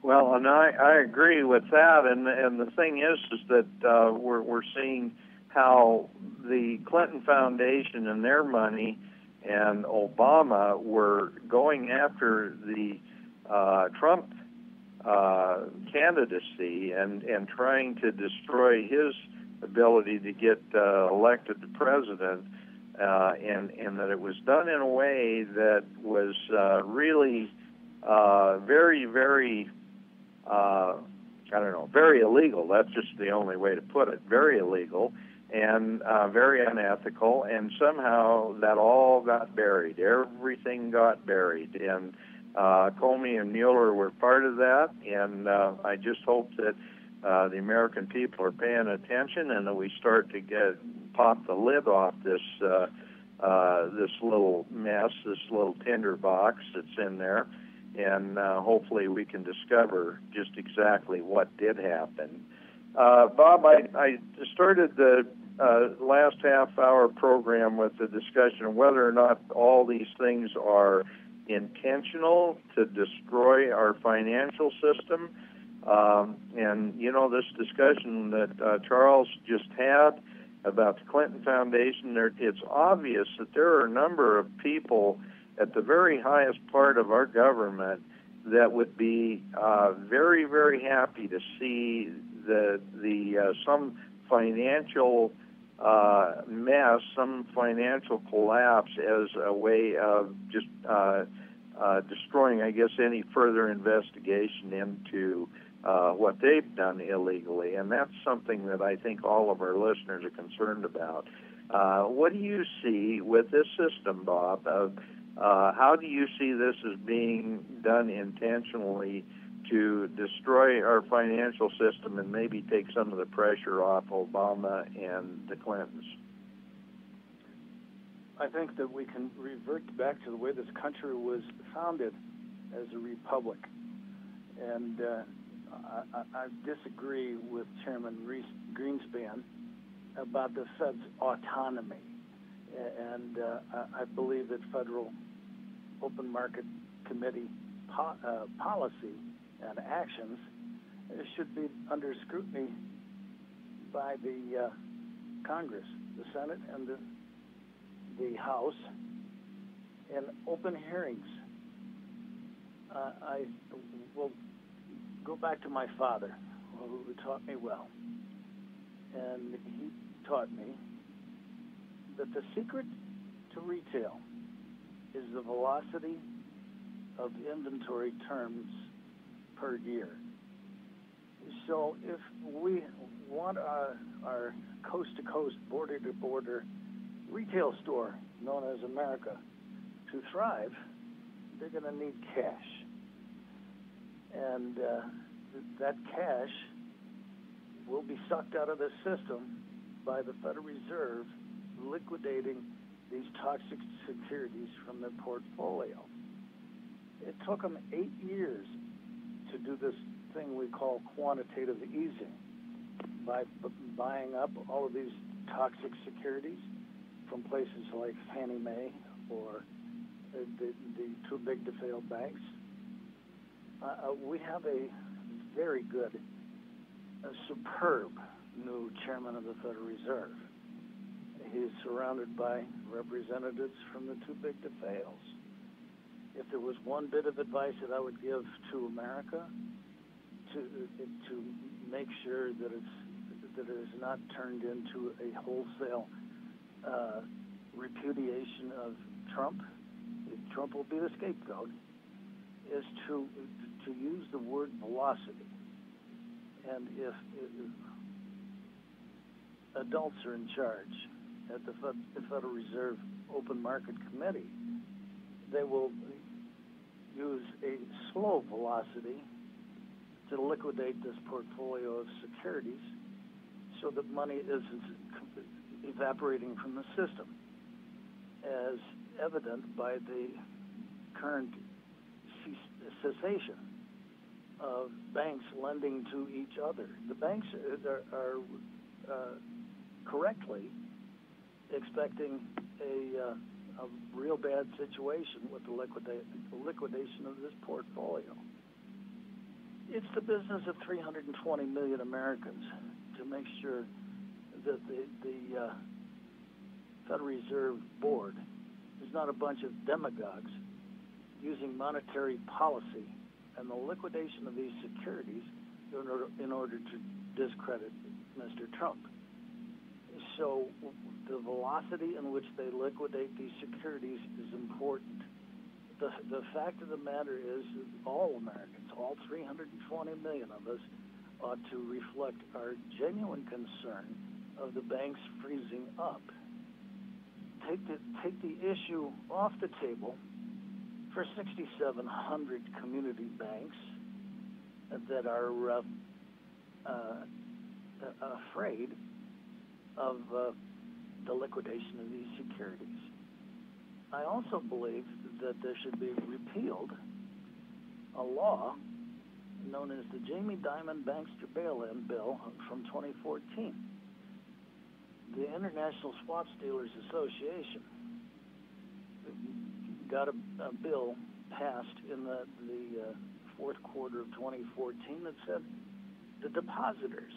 Well, and I, I agree with that, and and the thing is, is that uh, we're we're seeing how the Clinton Foundation and their money and Obama were going after the uh, Trump uh, candidacy and and trying to destroy his ability to get uh, elected to president, uh, and and that it was done in a way that was uh, really uh, very very. Uh, I don't know, very illegal. That's just the only way to put it. Very illegal and uh, very unethical, and somehow that all got buried. Everything got buried, and Uh, Comey and Mueller were part of that, and uh, I just hope that uh, the American people are paying attention and that we start to get pop the lid off this uh, uh, this little mess, this little tinderbox that's in there, and uh, hopefully we can discover just exactly what did happen. Uh, Bob, I, I started the uh, last half-hour program with the discussion of whether or not all these things are intentional to destroy our financial system. Um, and, you know, this discussion that uh, Charles just had about the Clinton Foundation, there, it's obvious that there are a number of people at the very highest part of our government that would be uh, very, very happy to see the the uh, some financial uh, mess, some financial collapse as a way of just uh, uh, destroying, I guess, any further investigation into uh, what they've done illegally. And that's something that I think all of our listeners are concerned about. Uh, what do you see with this system, Bob? Of, uh, how do you see this as being done intentionally to destroy our financial system and maybe take some of the pressure off Obama and the Clintons? I think that we can revert back to the way this country was founded as a republic. And uh, I, I disagree with Chairman Reese Greenspan about the Fed's autonomy. And uh, I believe that Federal Open Market Committee po- uh, policy and actions should be under scrutiny by the uh, Congress, the Senate, and the, the House in open hearings. Uh, I will go back to my father, who taught me well. And he taught me that the secret to retail is the velocity of inventory turns per year. So if we want our, our coast-to-coast, border-to-border retail store known as America to thrive, they're going to need cash. And uh, th- that cash will be sucked out of the system by the Federal Reserve liquidating these toxic securities from their portfolio. It took them eight years to do this thing we call quantitative easing by b- buying up all of these toxic securities from places like Fannie Mae or the, the, the too big to fail banks. Uh, we have a very good, a superb new chairman of the Federal Reserve. He's surrounded by representatives from the too big to fails. If there was one bit of advice that I would give to America, to to make sure that it's that it is not turned into a wholesale uh, repudiation of Trump, Trump will be the scapegoat, is to to use the word velocity. And if, if adults are in charge at the Federal Reserve Open Market Committee, they will use a slow velocity to liquidate this portfolio of securities so that money isn't evaporating from the system, as evident by the current cessation of banks lending to each other. The banks are, are uh, correctly expecting a... Uh, a real bad situation with the liquida- liquidation of this portfolio. It's the business of three hundred twenty million Americans to make sure that the, the uh, Federal Reserve Board is not a bunch of demagogues using monetary policy and the liquidation of these securities in order, in order to discredit Mister Trump. So the velocity in which they liquidate these securities is important. The, the fact of the matter is that all Americans, all three hundred twenty million of us, ought to reflect our genuine concern of the banks freezing up. Take the, take the issue off the table for sixty-seven hundred community banks that are uh, uh, afraid of uh, the liquidation of these securities. I also believe that there should be repealed a law known as the Jamie Dimon Bankster Bail-In Bill from twenty fourteen. The International Swaps Dealers Association got a, a bill passed in the, the uh, fourth quarter of twenty fourteen that said the depositors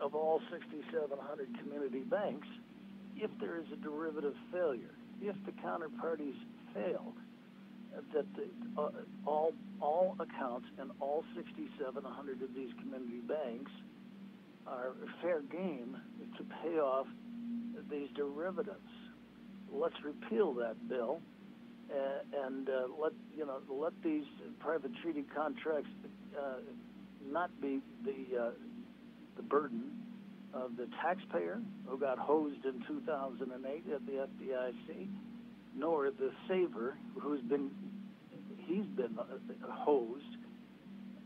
of all sixty-seven hundred community banks, if there is a derivative failure, if the counterparties failed, that the, uh, all all accounts in all sixty-seven hundred of these community banks are fair game to pay off these derivatives. Let's repeal that bill, uh, and uh, let you know let these private treaty contracts uh, not be the uh, the burden of the taxpayer who got hosed in two thousand eight at the F D I C, nor the saver who's been he's been hosed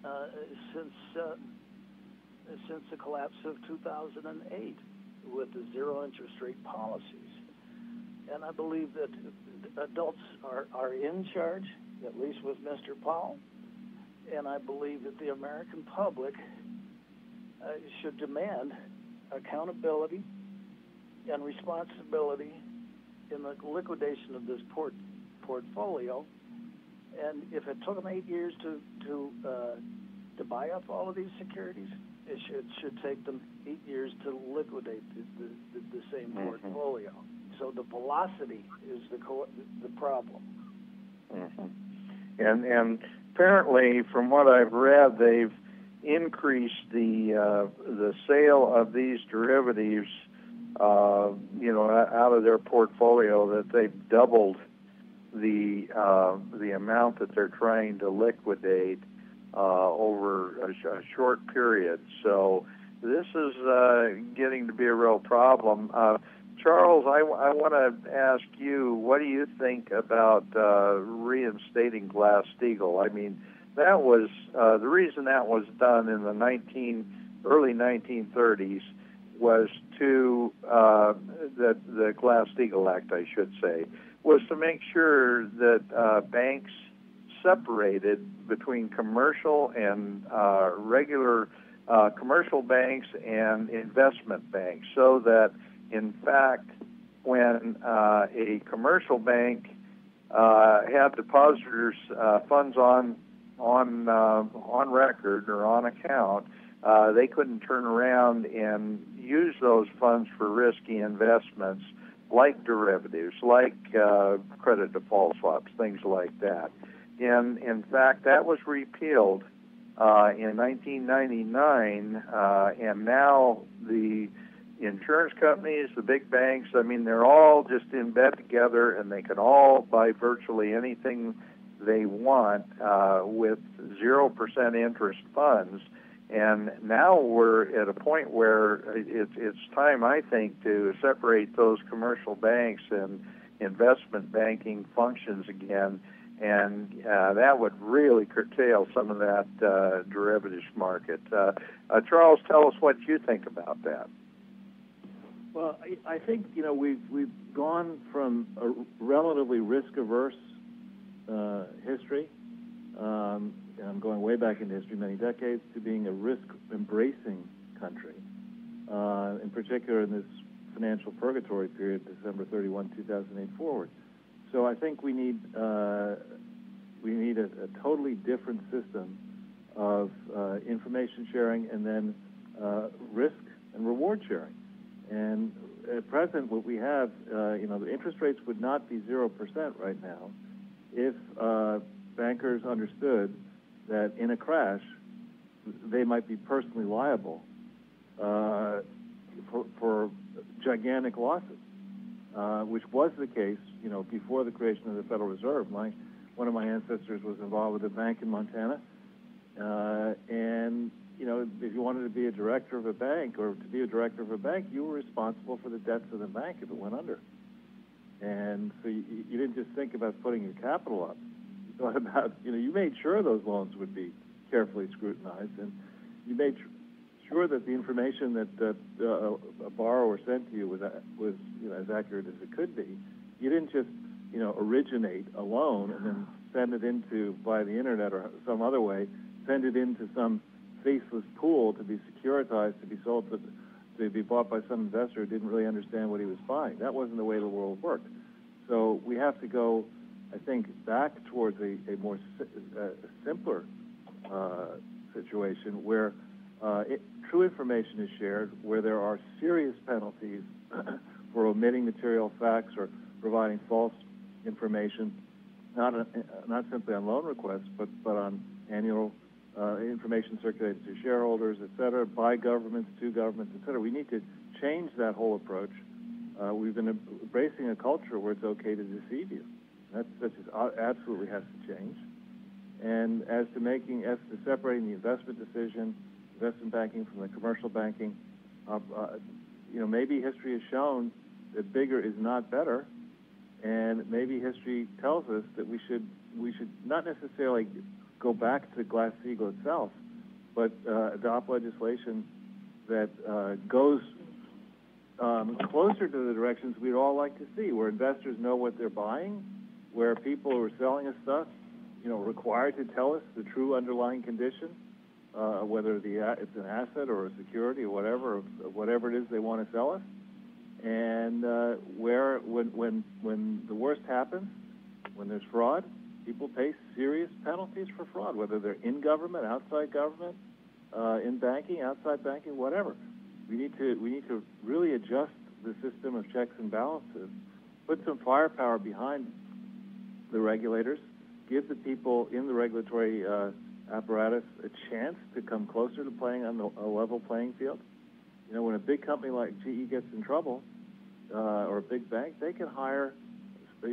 uh, since uh, since the collapse of two thousand eight with the zero interest rate policies. And I believe that adults are, are in charge, at least with Mister Powell, and I believe that the American public uh, should demand accountability and responsibility in the liquidation of this port portfolio. And if it took them eight years to to uh, to buy up all of these securities, it should should take them eight years to liquidate the the, the, the same mm-hmm. portfolio. So the velocity is the co the problem. Mm-hmm. And and apparently, from what I've read, they've increased the uh, the sale of these derivatives. Uh, you know, out of their portfolio, that they've doubled the uh, the amount that they're trying to liquidate uh, over a, sh a short period. So this is uh, getting to be a real problem. Uh, Charles, I, w I want to ask you, what do you think about uh, reinstating Glass-Steagall? I mean, that was uh, the reason that was done in the nineteen early nineteen thirties. Was to uh, that the Glass-Steagall Act, I should say, was to make sure that uh, banks separated between commercial and uh, regular uh, commercial banks and investment banks, so that in fact, when uh, a commercial bank uh, had depositors' uh, funds on on uh, on record or on account, Uh, they couldn't turn around and use those funds for risky investments like derivatives, like uh, credit default swaps, things like that. And in fact, that was repealed uh, in nineteen ninety-nine, uh, and now the insurance companies, the big banks, I mean, they're all just in bed together, and they can all buy virtually anything they want uh, with zero percent interest funds. And now we're at a point where it, it's time, I think, to separate those commercial banks and investment banking functions again, and uh, that would really curtail some of that uh, derivatives market. Uh, uh, Charles, tell us what you think about that. Well, I, I think, you know, we've, we've gone from a relatively risk-averse uh, history, um, and I'm going way back into history, many decades, to being a risk-embracing country, uh, in particular in this financial purgatory period, December thirty-first, two thousand eight forward. So I think we need uh, we need a, a totally different system of uh, information sharing and then uh, risk and reward sharing. And at present, what we have, uh, you know, the interest rates would not be zero percent right now if uh, bankers understood that in a crash, they might be personally liable uh, for, for gigantic losses, uh, which was the case, you know, before the creation of the Federal Reserve. My, one of my ancestors was involved with a bank in Montana, uh, and, you know, if you wanted to be a director of a bank or to be a director of a bank, you were responsible for the debts of the bank if it went under. And so you, you didn't just think about putting your capital up. thought about, you know, you made sure those loans would be carefully scrutinized, and you made sure that the information that uh, uh, a borrower sent to you was, uh, was you know, as accurate as it could be. You didn't just, you know, originate a loan and then send it into, by the internet or some other way, send it into some faceless pool to be securitized, to be sold, to, to be bought by some investor who didn't really understand what he was buying. That wasn't the way the world worked. So we have to go, I think, back towards a, a more a simpler uh, situation where uh, it, true information is shared, where there are serious penalties for omitting material facts or providing false information, not a, not simply on loan requests, but, but on annual uh, information circulated to shareholders, et cetera, by governments, to governments, et cetera. We need to change that whole approach. Uh, we've been embracing a culture where it's okay to deceive you. That just absolutely has to change. And as to making, as to separating the investment decision, investment banking from the commercial banking, uh, uh, you know, maybe history has shown that bigger is not better, and maybe history tells us that we should we should not necessarily go back to Glass-Steagall itself, but uh, adopt legislation that uh, goes Um, closer to the directions we'd all like to see, where investors know what they're buying, where people who are selling us stuff, you know, required to tell us the true underlying condition, uh, whether the it's an asset or a security or whatever, whatever it is they want to sell us, and uh, where when when when the worst happens, when there's fraud, people pay serious penalties for fraud, whether they're in government, outside government, uh, in banking, outside banking, whatever. We need to we need to really adjust the system of checks and balances, put some firepower behind the regulators, give the people in the regulatory uh, apparatus a chance to come closer to playing on a level playing field. You know, when a big company like G E gets in trouble, uh, or a big bank, they can hire,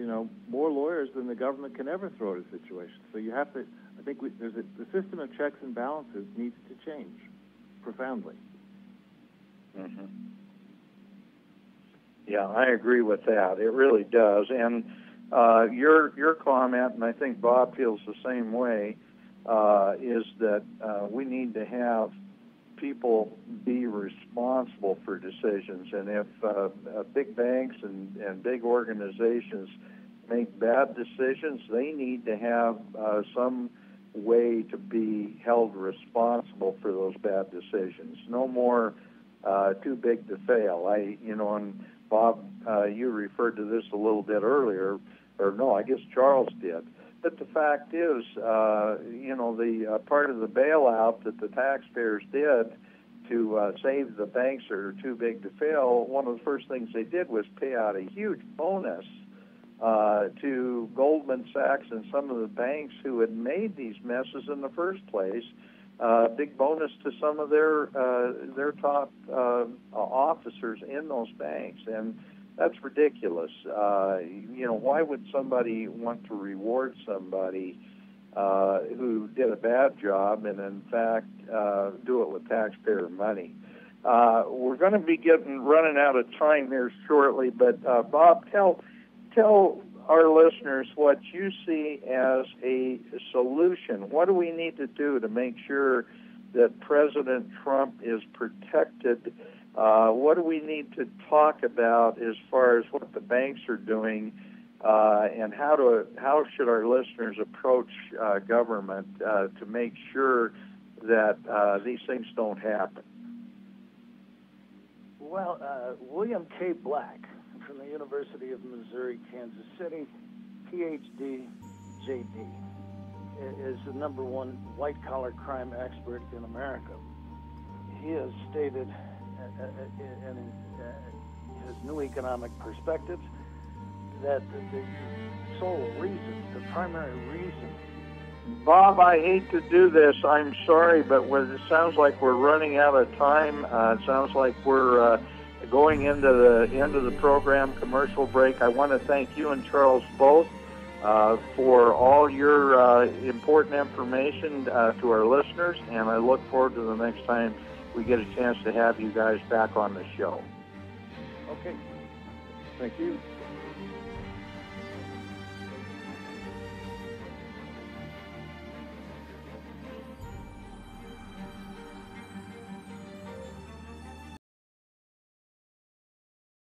you know, more lawyers than the government can ever throw at a situation. So you have to, I think we, there's a, the system of checks and balances needs to change profoundly. Mm-hmm. Yeah, I agree with that. It really does. And uh, your your comment, and I think Bob feels the same way, uh, is that uh, we need to have people be responsible for decisions. And if uh, uh, big banks and, and big organizations make bad decisions, they need to have uh, some way to be held responsible for those bad decisions. No more Uh, too big to fail. I, you know, and Bob, uh, you referred to this a little bit earlier, or no, I guess Charles did. But the fact is, uh, you know, the uh, part of the bailout that the taxpayers did to uh, save the banks that are too big to fail, one of the first things they did was pay out a huge bonus uh, to Goldman Sachs and some of the banks who had made these messes in the first place. Uh, big bonus to some of their uh, their top uh, officers in those banks, and that's ridiculous. Uh, you know, why would somebody want to reward somebody uh, who did a bad job and, in fact, uh, do it with taxpayer money? Uh, we're going to be getting running out of time here shortly, but uh, Bob, tell tell. our listeners what you see as a solution. What do we need to do to make sure that President Trump is protected? Uh, what do we need to talk about as far as what the banks are doing, uh, and how to how should our listeners approach uh, government uh, to make sure that uh, these things don't happen? Well, uh, William K. Black, from the University of Missouri, Kansas City, P H D, J D, is the number one white-collar crime expert in America. He has stated in his new economic perspectives that the sole reason, the primary reason... Bob, I hate to do this. I'm sorry, but it sounds like we're running out of time. Uh, it sounds like we're... Uh, Going into the end of the program, commercial break, I want to thank you and Charles both uh, for all your uh, important information uh, to our listeners, and I look forward to the next time we get a chance to have you guys back on the show. Okay. Thank you.